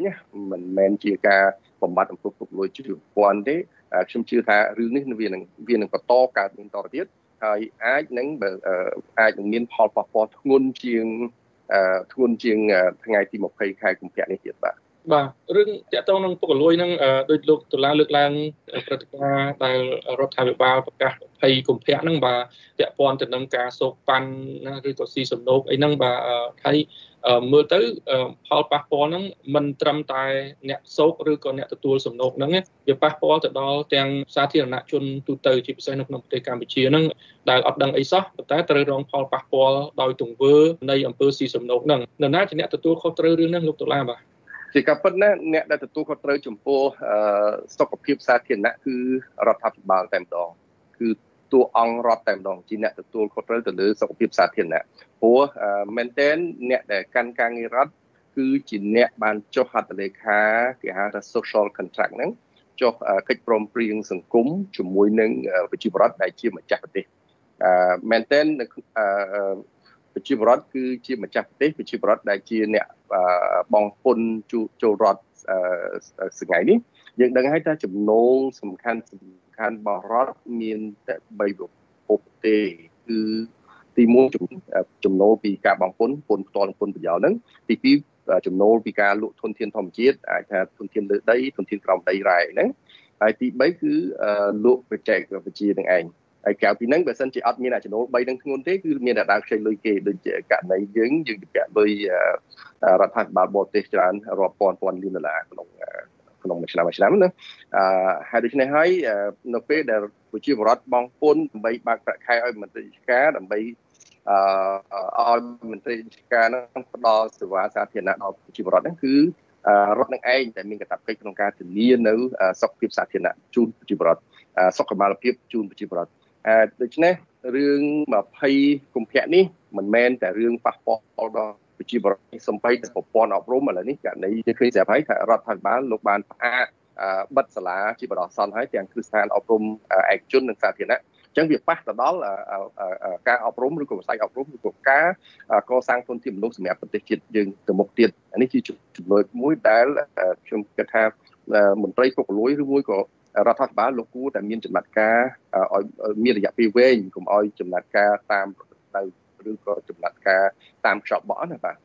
មិនមែនជាការបំបត្តិអំពើពុករលួយជាប្រព័ន្ធទេខ្ញុំជឿថារឿងនេះវានឹងបន្តកើតមានតទៅទៀតហើយអាចនឹងមានផលប៉ះពាល់ធ្ងន់ជាងថ្ងៃទី20ខែកុម្ភៈនេះទៀតបាទបាទរឿងទាក់ទងនឹងពុករលួយនឹងដោយលោកតុលាលើកឡើងព្រឹត្តិការណ៍ដែលរដ្ឋាភិបាលប្រកាស20កុម្ភៈហ្នឹងបាទពាក់ព័ន្ធទៅនឹងការសោកប៉ាន់ណាឬក៏ស៊ីសំណូកអីហ្នឹងបាទហើយមើលទៅផលប៉ះពាល់ហ្នឹងមិនត្រឹមតែអ្នកសោកឬក៏អ្នកទទួលសំណូកហ្នឹងវាប៉ះពាល់ទៅដល់ទាំងសាធារណជនទូទៅជាពិសេសនៅក្នុងប្រទេសកម្ពុជាហ្នឹងដែលអត់ដឹងអីសោះប៉ុន្តែត្រូវរងផលប៉ះពាល់ដោយទង្វើនៃអំពើស៊ីសំណូកហ្នឹងនៅណាជាអ្នកទទួលខុសត្រូវរឿងហ្នឹងលោកតុលាបាទជាការពិតណាស់អ្នកដែលទទួលខុសត្រូវចំពោះសុខភាពសាធារណៈគឺរដ្ឋាភិបាលតែម្ដងគឺតួអង្គរដ្ឋតែម្ដងជាអ្នកទទួលខុសត្រូវទៅលើសុខភាពសាធារណៈព្រោះមែនទែនអ្នកដែលកាន់ការងាររដ្ឋគឺជាអ្នកបានចុះហត្ថលេខាគេហៅថា social contract ហ្នឹងចុះកិច្ចព្រមព្រៀងសង្គមជាមួយនឹងប្រជាពលរដ្ឋដែលជាម្ចាស់ប្រទេសមែនទែនប្រជាពលរដ្ឋគឺជាម្ចាស់ប្រទេសប្រជាពលរដ្ឋដែលជាអ្នកបងពុនចូលរដ្ឋថ្ងៃនេះយើងដឹងហើយថាចំណូលសំខាន់របស់រដ្ឋមានតែ3ប្រភពទេគឺទី1ចំណូលពីការបងពុនផ្ទាល់និងពុនប្រយោលហ្នឹងទី2ចំណូលពីការលក់ធនធានធម្មជាតិអាចថាធនធានលើដីធនធានក្រោមដីរ៉ែហ្នឹងហើយទី3គឺលក់បច្ចេកវិទ្យានឹងឯងហើយកៅពីហ្នឹងបើសិនជាអត់មានអាចំណូល3នឹងធ្ងន់ទេគឺមានតែដើរខ្ចីលុយគេដូចជាករណីយើងទៅពាក់លុយរដ្ឋាភិបាលបរទេសច្រើនរាប់ពាន់លានដុល្លារក្នុងមួយឆ្នាំណាហើយដូច្នេះហើយនៅពេលដែលប្រជាពលរដ្ឋបង់ពន្ធដើម្បីបើកប្រាក់ខែឲ្យមន្ត្រីរាជការដើម្បីឲ្យមន្ត្រីរាជការហ្នឹងផ្ដល់សេវាសាធារណៈដល់ប្រជាពលរដ្ឋហ្នឹងគឺរដ្ឋនឹងឯងតែមានកាតព្វកិច្ចក្នុងការធានានៅសុខភាពសាធារណៈជូនប្រជាពលរដ្ឋសុខុមាលភាពជូនប្រជាពលរដ្ឋដូច្នេះរឿង20កុម្ភៈនេះមិនមែនតែរឿងប៉ះពាល់ដល់ប្រជាពលរដ្ឋសំបីតែប្រព័ន្ធអប់រំឥឡូវនេះករណីយើងឃើញស្រាប់ហើយថារដ្ឋាភិបាលលោកបានផ្អាកបិទសាលាជាបណ្ដោះអាសន្នហើយទាំងគ្រឹះស្ថានអប់រំឯកជននិងសាធារណៈអញ្ចឹងវាប៉ះទៅដល់ការអប់រំឬក៏វិស័យអប់រំឬក៏ការកសាងធនធានមនុស្សសម្រាប់ប្រទេសជាតិយើងទៅមុខទៀតនេះជាចំណុចមួយដែលខ្ញុំគិតថាមន្ត្រីពុករលួយឬមួយក៏រដ្ឋាភិបាលលោកគួរតែមានចំណាត់ការឲ្យមានរយៈពេលវែងកុំឲ្យចំណាត់ការតាមទៅឬក៏ចំណាត់ការតាមខ្យល់បក់ណាបាទ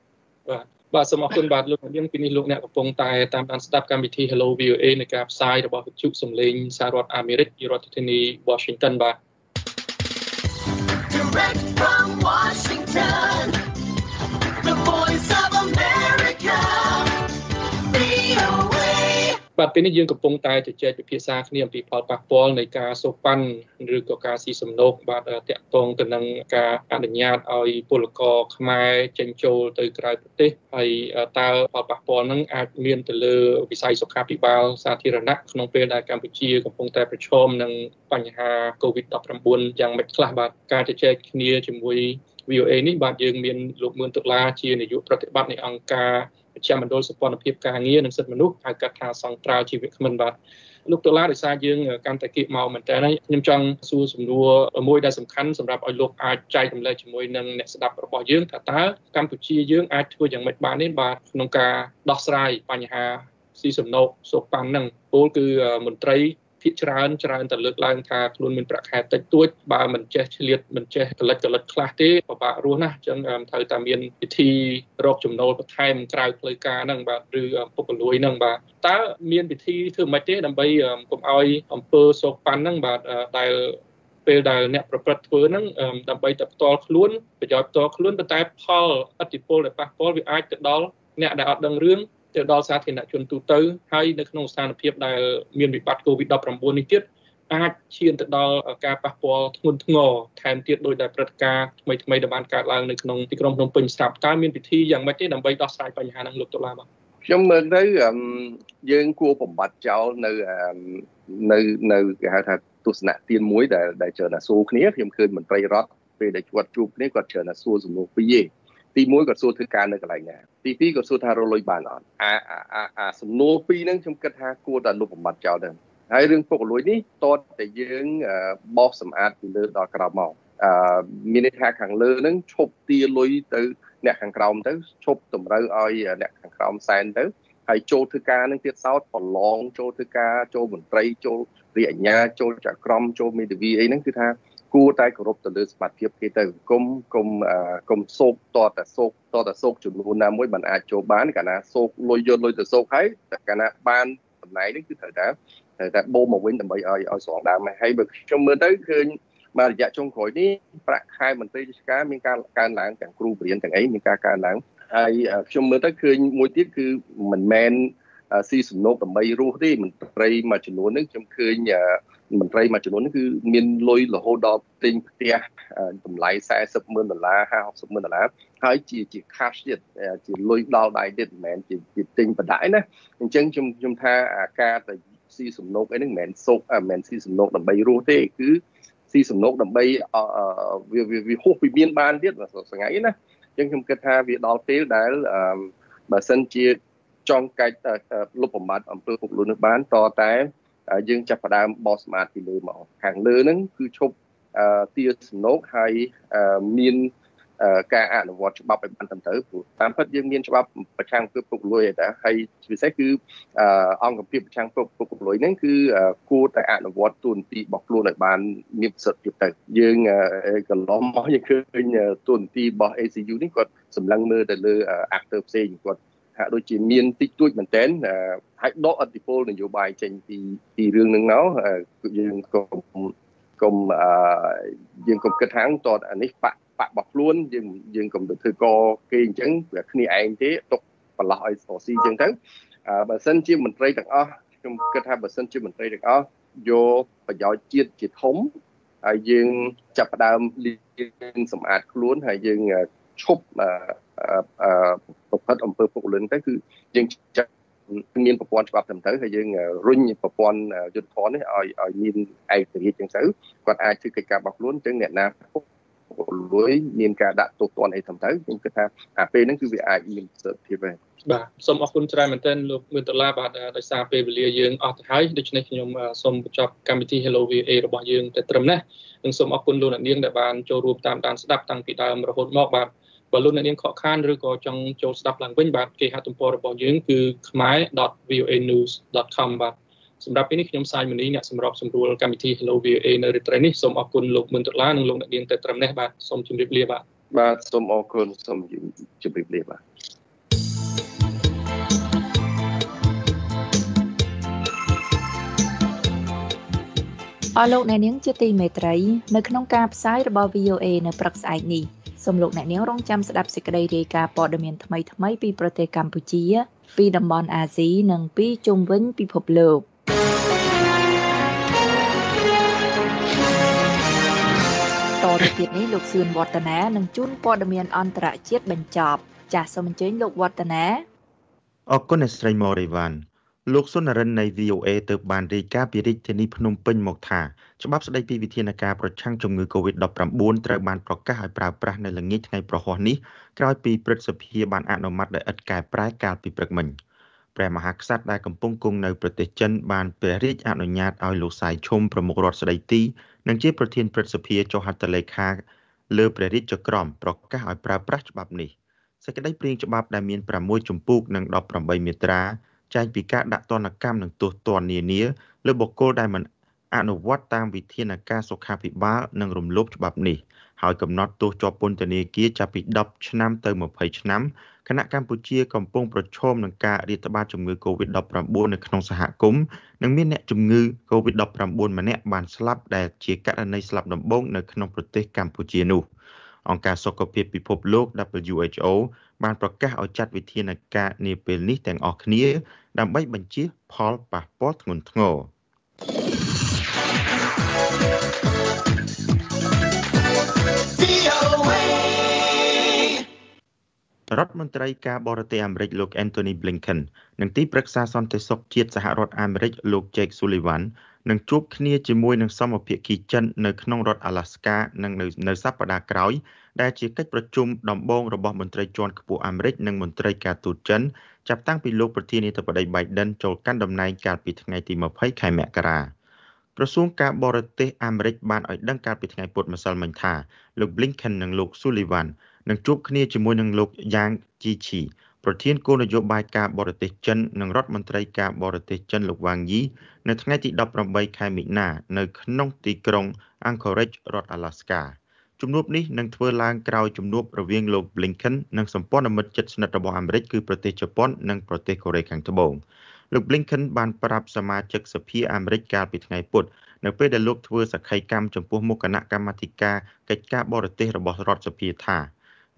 សូមអរគុណបាទលោកនាងពីនេះលោកអ្នកកំពុងតែតាមដានស្ដាប់កម្មវិធី Hello VOA នៃការផ្សាយរបស់វិទ្យុសំឡេងសហរដ្ឋអាមេរិកពីរដ្ឋធានី Washington បាទ Direct from Washington The Voice of America បាទពេលនេះយើងកំពុងតែជជែកពិភាក្សាគ្នាអំពីផលប៉ះពាល់នៃការសូកប៉ាន់ឬក៏ការស៊ីសំណូកបាទតាក់ទងទៅនឹងការអនុញ្ញាតឲ្យពលករខ្មែរចេញចូលទៅក្រៅប្រទេសហើយតើផលប៉ះពាល់ហ្នឹងអាចមានទៅលើវិស័យសុខាភិបាលសាធារណៈក្នុងពេលដែលកម្ពុជាកំពុងតែប្រឈមនឹងបញ្ហា COVID-19 យ៉ាងមិនខ្លះបាទការជជែកគ្នាជាមួយ VOA នេះបាទយើងមានលោកមឿនតុលាជានាយកប្រតិបត្តិនៃអង្គការ ជ្ឈមណ្ឌលសម្ព័ន្ធភាពការងារនិងសិទ្ធិមនុស្សហៅកាត់ថាសង្ត្រាវជីវគ្មិនបាទលោកដុល្លារដោយសារយើងកាន់តែគៀកមកមែនតើខ្ញុំចង់សួរសំណួរមួយដែលសំខាន់សម្រាប់ឲ្យលោកអាចចែករំលែកជាមួយនឹងអ្នកស្ដាប់របស់យើងថាតើកម្ពុជាយើងអាចធ្វើយ៉ាងម៉េចបាននេះបាទក្នុងការដោះស្រាយបញ្ហាស៊ីសំណូកសូកប៉ាន់នឹងពលគឺមន្ត្រីភាគច្រើនតែលើកឡើងថាខ្លួនមានប្រាក់ខែតិចតួចបើមិនចេះឆ្លៀតមិនចេះកលិចខ្លះទេពិបាករស់ណាស់ចឹងត្រូវតែមានវិធីរកចំណូលបន្ថែមក្រៅផ្លូវការហ្នឹងបាទឬពុករលួយហ្នឹងបាទតើមានវិធីធ្វើម៉េចទេដើម្បីកុំឲ្យអំពើសូកប៉ាន់ហ្នឹងបាទដែលពេលដែលអ្នកប្រព្រឹត្តធ្វើហ្នឹងដើម្បីតែផ្ទាល់ខ្លួនប្រយោជន៍ផ្ទាល់ខ្លួនប៉ុន្តែផលឥទ្ធិពលដែលប៉ះពាល់វាអាចទៅដល់អ្នកដែលអត់ដឹងរឿងទៅដល់សាធារណជនទូទៅហើយនៅក្នុងស្ថានភាពដែលមានវិបត្តិ COVID-19 នេះទៀតអាចឈានទៅដល់ការប៉ះពាល់ធ្ងន់ធ្ងរថែមទៀតដោយដែលព្រឹត្តិការណ៍ថ្មីដែលបានកើតឡើងនៅក្នុងទីក្រុងភ្នំពេញស្រាប់តើមានពិធីយ៉ាងម៉េចទេដើម្បីដោះស្រាយបញ្ហានឹងលោកដុល្លារបាទខ្ញុំមើលទៅយើងគួរបំបត្តិចោលនៅគេហៅថាទស្សនៈទីមួយដែលជឿថាសួរគ្នាខ្ញុំឃើញមន្ត្រីរដ្ឋពេលដែលគាត់ជួបគ្នាគាត់ជឿថាសួរសំណួរពីរឯងទី1ក៏សួរធ្វើការនៅកន្លែងណាទី2ក៏សួរថារលុយបានអត់អាសំណួរពីរហ្នឹងខ្ញុំគិតថាគួរតែលុបបំបត្តិចោលទៅហើយរឿងពុករលួយនេះតតតែយើងបោសសម្អាតពីលើដល់ក្រោមមកមានន័យថាខាងលើហ្នឹងឈប់ទារលុយទៅអ្នកខាងក្រោមទៅឈប់តម្រូវឲ្យអ្នកខាងក្រោមសែនទៅហើយចូលធ្វើការហ្នឹងទៀតសោតប្រឡងចូលធ្វើការចូលមន្ត្រីចូលរាជអាជ្ញាចូលចក្រមចូលមេធាវីអីហ្នឹងគឺថាគួរតែគោរពទៅលើសមត្ថភាពគេទៅគុំសោកតតសោកចំនួនណាមួយមិនអាចចូលបានកាលណាសោកលុយយន់លុយទៅសោកហើយតែកាលណាបានតំណែងនេះគឺត្រូវតែបូមមកវិញដើម្បីឲ្យស្រងដើមហើយបើខ្ញុំមើលទៅឃើញមករយៈចុងក្រោយនេះប្រាក់ខែមន្ត្រីរាជការមានការកើនឡើងទាំងគ្រូបរិញ្ញាទាំងអីមានការកើនឡើងហើយខ្ញុំមើលទៅឃើញមួយទៀតគឺមិនមែនស៊ីសំណូកដើម្បីរស់ទេមន្ត្រីមួយចំនួនហ្នឹងខ្ញុំឃើញមន្ត្រីមួយចំនួនគឺមានលុយរហូតដល់ទិញផ្ទះតម្លៃ$40,000 $50,000 ហើយជា cash ទៀតជាលុយដល់ដៃទៀតមិនមែនជាទិញបណ្ដាយណាអញ្ចឹងខ្ញុំថាការទៅស៊ីសំណូកអីហ្នឹងមិនមែនសុខមិនមែនស៊ីសំណូកដើម្បីរស់ទេគឺស៊ីសំណូកដើម្បីវាហួសពីមានបានទៀតថ្ងៃណាអញ្ចឹងខ្ញុំគិតថាវាដល់ពេលដែលបើសិនជាចង់កាច់លុបបំបត្តិអំពើពុករលួយនេះបានតតែយើងចាប់ផ្ដើមបោះសម្អាតពីលើមកខាងលើហ្នឹងគឺឈប់ទាសំណូកហើយមានការអនុវត្តច្បាប់ឲ្យបានត្រឹមត្រូវព្រោះតាមពិតយើងមានច្បាប់ប្រឆាំងអំពើពុករលួយតែហើយពិសេសគឺអង្គភាពប្រឆាំងពុករលួយហ្នឹងគឺគួរតែអនុវត្តទូនទីរបស់ខ្លួនឲ្យបានមានប្រសិទ្ធភាពទៅយើងកន្លងមកយើងឃើញទូនទីរបស់ ACU នេះគាត់សម្លឹងមើលទៅលើ actor ផ្សេងគាត់ថាដូចជាមានតិចតួចមែនតើហើយដកអធិបុលនយោបាយចេញពីរឿងហ្នឹងមកយើងកុំគិតថាតើអានេះបាក់របស់ខ្លួនយើងកុំទៅធ្វើកគេអញ្ចឹងវាគ្នាឯងទេຕົកប្រឡោះឲ្យសរស៊ីអញ្ចឹងទៅបើសិនជាមន្ត្រីទាំងអស់ខ្ញុំគិតថាបើសិនជាមន្ត្រីទាំងអស់យកប្រយោជន៍ជាតិជាធំហើយយើងចាប់ផ្ដើមលាងសម្អាតខ្លួនហើយយើងឈប់ប្រភេទអំពើពុករលួយទៅគឺយើងមានប្រព័ន្ធច្បាប់ត្រឹមត្រូវហើយយើងរុញប្រព័ន្ធយុត្តិធម៌នេះឲ្យមានឯករាជ្យចឹងទៅគាត់អាចធ្វើកិច្ចការរបស់ខ្លួនចឹងអ្នកណាពុករលួយមានការដាក់ទោសទណ្ឌអីត្រឹមត្រូវខ្ញុំគិតថាអាពេលហ្នឹងគឺវាអាចមានប្រសិទ្ធភាពដែរបាទសូមអរគុណច្រើនមែនទែនលោកដុល្លារបាទដោយសារពេលវេលាយើងអស់ទៅហើយដូច្នេះខ្ញុំសូមបញ្ចប់កម្មវិធី Hello VA របស់យើងតែត្រឹមនេះនិងសូមអរគុណលោកអ្នកនាងដែលបានចូលរួមតាមដានស្ដាប់តាំងពីដើមរហូតមកបាទបើលោកអ្នកនាងខកខានឬក៏ចង់ចូលស្ដាប់ឡើងវិញបាទគេហទំព័ររបស់យើងគឺ khmae.voanews.com បាទសម្រាប់ពេលនេះខ្ញុំសាយមនីអ្នកសម្របសម្រួលកម្មវិធី Hello VOA នៅរាត្រីនេះសូមអរគុណលោកដុល្លារនិងលោកអ្នកនាងតែត្រឹមនេះបាទសូមជម្រាបលាបាទសូមអរគុណសូមជម្រាបលាបាទអរលោកអ្នកនាងជាទីមេត្រីនៅក្នុងការផ្សាយរបស់ VOA នៅព្រឹកស្អែកនេះសូមលោកអ្នកនាងរងចាំស្ដាប់សេចក្តីរាយការណ៍ព័ត៌មានថ្មីៗពីប្រទេសកម្ពុជាពីតំបន់អាស៊ីនិងពីជុំវិញពិភពលោកតទៅទៀតនេះលោកសឿនវឌ្ឍនានឹងជូនព័ត៌មានអន្តរជាតិបញ្ចប់ចាសសូមអញ្ជើញលោកវឌ្ឍនាអរគុណអ្នកស្រីម៉ូរីវ៉ាន់លោកសុនរិននៃ VOA ទៅបានរាយការណ៍ពីរាជធានីភ្នំពេញមកថា ច្បាប់ស្តីពីវិធានការប្រឆាំងជំងឺ COVID-19 ត្រូវបានប្រកាសឲ្យប្រើប្រាស់នៅល្ងាចថ្ងៃប្រហ័សនេះក្រោយពីព្រឹទ្ធសភាបានអនុម័តដោយឥតកែប្រែកាលពីព្រឹកមិញព្រះមហាក្សត្រដែលកំពុងគង់នៅប្រទេសចិនបានព្រះរាជអនុញ្ញាតឲ្យលោកសៃឈុំប្រមុខរដ្ឋស្តីទីនិងជាប្រធានព្រឹទ្ធសភាចុះហត្ថលេខាលើព្រះរាជក្រមប្រកាសឲ្យប្រើប្រាស់ច្បាប់នេះសេចក្តីព្រាងច្បាប់ដែលមាន6ជំពូកនិង18មាត្រាចែងពីការដាក់ទណ្ឌកម្មនិងទោសទណ្ឌនានាលើបុគ្គលដែលមិនអនុវត្តតាមវិធានការសុខាភិបាលនិងរំលោភច្បាប់នេះហើយកំណត់ទោសជាប់ពន្ធនាគារចាប់ពី10ឆ្នាំទៅ20ឆ្នាំគណៈកម្ពុជាកំពុងប្រឈមនឹងការរាតត្បាតជំងឺ COVID-19 នៅក្នុងសហគមន៍និងមានអ្នកជំងឺ COVID-19 ម្នាក់បានស្លាប់ដែលជាករណីស្លាប់ដំបូងនៅក្នុងប្រទេសកម្ពុជានោះអង្គការសុខភាពពិភពលោក WHO បានប្រកាសឲ្យចាត់វិធានការនាពេលនេះទាំងអស់គ្នាដើម្បីបញ្ជៀសផលប៉ះពាល់ធ្ងន់ធ្ងររដ្ឋមន្ត្រីការបរទេសអាមេរិកលោក Anthony Blinken និងទីប្រឹក្សាសន្តិសុខជាតិសហរដ្ឋអាមេរិកលោក Jake Sullivan នឹងជួបគ្នាជាមួយនឹងសមភាគីចិននៅក្នុងរដ្ឋ Alaska និងនៅសប្តាហ៍ក្រោយដែលជាកិច្ចប្រជុំដំបូងរបស់មន្ត្រីជាន់ខ្ពស់អាមេរិកនិងមន្ត្រីការទូតចិនចាប់តាំងពីលោកប្រធានាធិបតី Biden ចូលកាន់តំណែងកាលពីថ្ងៃទី20ខែមករាក្រសួងការបរទេសអាមេរិកបានឲ្យដឹងកាលពីថ្ងៃពុធម្សិលមិញថាលោក Blinken និងលោក Sullivanនឹងជួបគ្នាជាមួយនឹងលោកយ៉ាងជីឈីប្រធានគោលនយោបាយការបរទេសចិននិងរដ្ឋមន្ត្រីការបរទេសចិនលោកវ៉ាងយីនៅថ្ងៃទី18ខែមីនានៅក្នុងទីក្រុង Anchorage រដ្ឋ Alaska ជំនួបនេះនឹងធ្វើឡើងក្រោយជំនួបរវាងលោក Blinken និងសម្ព័ន្ធមិត្តជិតស្និទ្ធរបស់អាមេរិកគឺប្រទេសជប៉ុននិងប្រទេសកូរ៉េខាងត្បូងលោក Blinken បានប្រាប់សមាជិកសភាអាមេរិកកាលពីថ្ងៃពុធនៅពេលដែលលោកធ្វើសក្ខីកម្មចំពោះមុខគណៈកម្មាធិការកិច្ចការបរទេសរបស់រដ្ឋសភាថា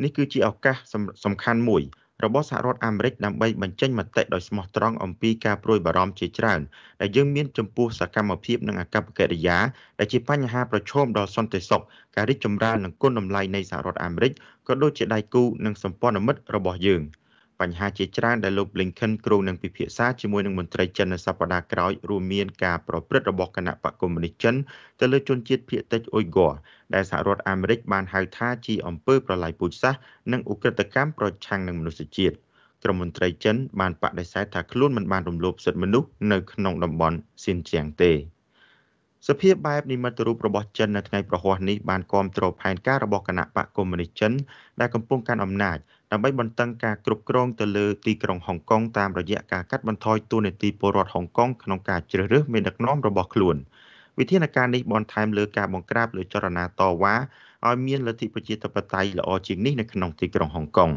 នេះគឺជាឱកាសសំខាន់មួយរបស់សហរដ្ឋអាមេរិកដើម្បីបញ្ចេញមតិដោយស្មោះត្រង់អំពីការព្រួយបារម្ភជាច្រើនដែលយើងមានចំពោះសកម្មភាពនិងអាកប្បកិរិយាដែលជាបញ្ហាប្រឈមដល់សន្តិសុខការរីកចម្រើននិងគុណតម្លៃនៃសហរដ្ឋអាមេរិកក៏ដូចជាដៃគូនិងសម្ព័ន្ធមិត្តរបស់យើងបញ្ហាជាច្រើនដែលលោក Blinken គ្រោងនឹងពិភាក្សាជាមួយនឹងមន្ត្រីចិននៅសប្តាហ៍ក្រោយរួមមានការប្រព្រឹត្តរបស់គណបកកុម្មុយនីសចិនទៅលើជនជាតិភៀកតិចអ៊ុយហ្គ័រដែលសហរដ្ឋអាមេរិកបានហៅថាជាអំពើប្រល័យពូជសាសន៍និងឧក្រិដ្ឋកម្មប្រឆាំងនឹងមនុស្សជាតិក្រុមមន្ត្រីចិនបានបដិសេធថាខ្លួនមិនបានរំលោភសិទ្ធិមនុស្សនៅក្នុងតំបន់ស៊ីនជៀងទេសភាពបែបនិមិត្តរូបរបស់ចិននៅថ្ងៃប្រហ័សនេះបានគាំទ្រផែនការរបស់គណបកកុម្មុយនីសចិនដែលកំពុងកាន់អំណាចដើម្បីបន្តការគ្រប់គ្រងទៅលើទីក្រុងហុងកុងតាមរយៈការកាត់បន្ថយតួនាទីពលរដ្ឋហុងកុងក្នុងការជ្រើសរើសមេដឹកនាំរបស់ខ្លួនវិធានការនេះបន្ថែមលើការបង្ក្រាបលើចលនាតវ៉ាឲ្យមានលទ្ធិប្រជាធិបតេយ្យល្អជាងនេះនៅក្នុងទីក្រុងហុងកុង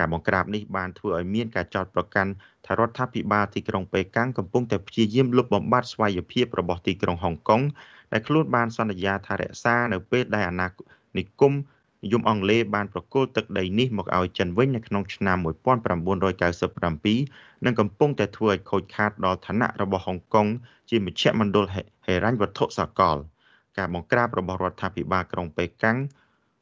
ការបង្ក្រាបនេះបានធ្វើឲ្យមានការចោទប្រកាន់ថារដ្ឋាភិបាលទីក្រុងប៉េកាំងកំពុងតែព្យាយាមលុបបំបាត់ស្វ័យភាពរបស់ទីក្រុងហុងកុងដែលខ្លួនបានសន្យាថារក្សានៅពេលដែលអាណានិគមអង់គ្លេសបានប្រគល់ទឹកដីនេះមកឲ្យចិនវិញនៅក្នុងឆ្នាំ1997និងកំពុងតែធ្វើឲ្យខូចខាតដល់ឋានៈរបស់ហុងកុងជាមជ្ឈមណ្ឌលហិរញ្ញវត្ថុសកលការបង្ក្រាបរបស់រដ្ឋាភិបាលក្រុងប៉េកាំង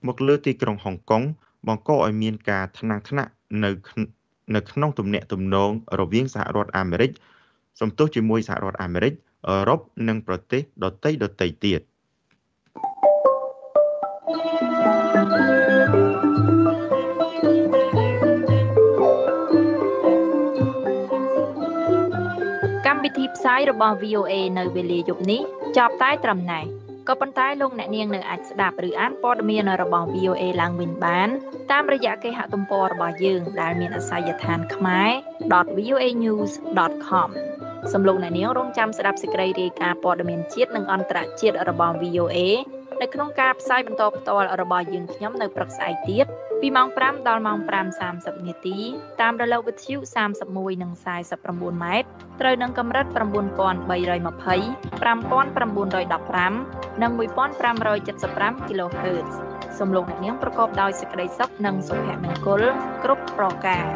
មកលើទីក្រុងហុងកុងបង្កឲ្យមានការថ្នាំងថ្នាក់នៅក្នុងទំនាក់ទំនងរវាងសហរដ្ឋអាមេរិកសំទុះជាមួយសហរដ្ឋអាមេរិកអឺរ៉ុបនិងប្រទេសដទៃទៀតកម្មវិធីផ្សាយរបស់ VOA នៅវេលាយប់នេះចប់តែត្រឹមនេះក៏ប៉ុន្តែលោកអ្នកនាងនៅអាចស្ដាប់ឬអានព័ត៌មានរបស់ VOA ឡើងវិញបានតាមរយៈគេហទំព័ររបស់យើងដែលមានអាសយដ្ឋាន kmay.voanews.com សំឡេងអ្នកនាងរងចាំស្ដាប់សេចក្តីរាយការណ៍ព័ត៌មានជាតិនិងអន្តរជាតិរបស់ VOA នៅក្នុងការផ្សាយបន្តផ្ទាល់របស់យើងខ្ញុំនៅព្រឹកស្អែកទៀតពីម៉ោង5ដល់ម៉ោង 5:30 នាទីតាមរលកវិទ្យុ31និង49ម៉ែត្រត្រូវនឹងកម្រិត 9320 5915 និង 1575 kHz សូមលោកអ្នកនាងប្រកបដោយសេចក្តីសុខនិងសុភមង្គលគ្រប់ប្រការ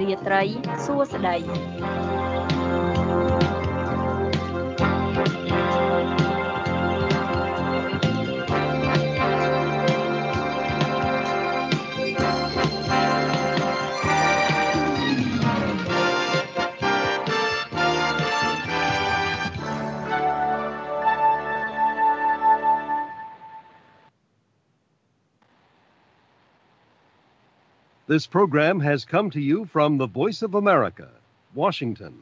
រាត្រីសួស្តី This program has come to you from the Voice of America, Washington.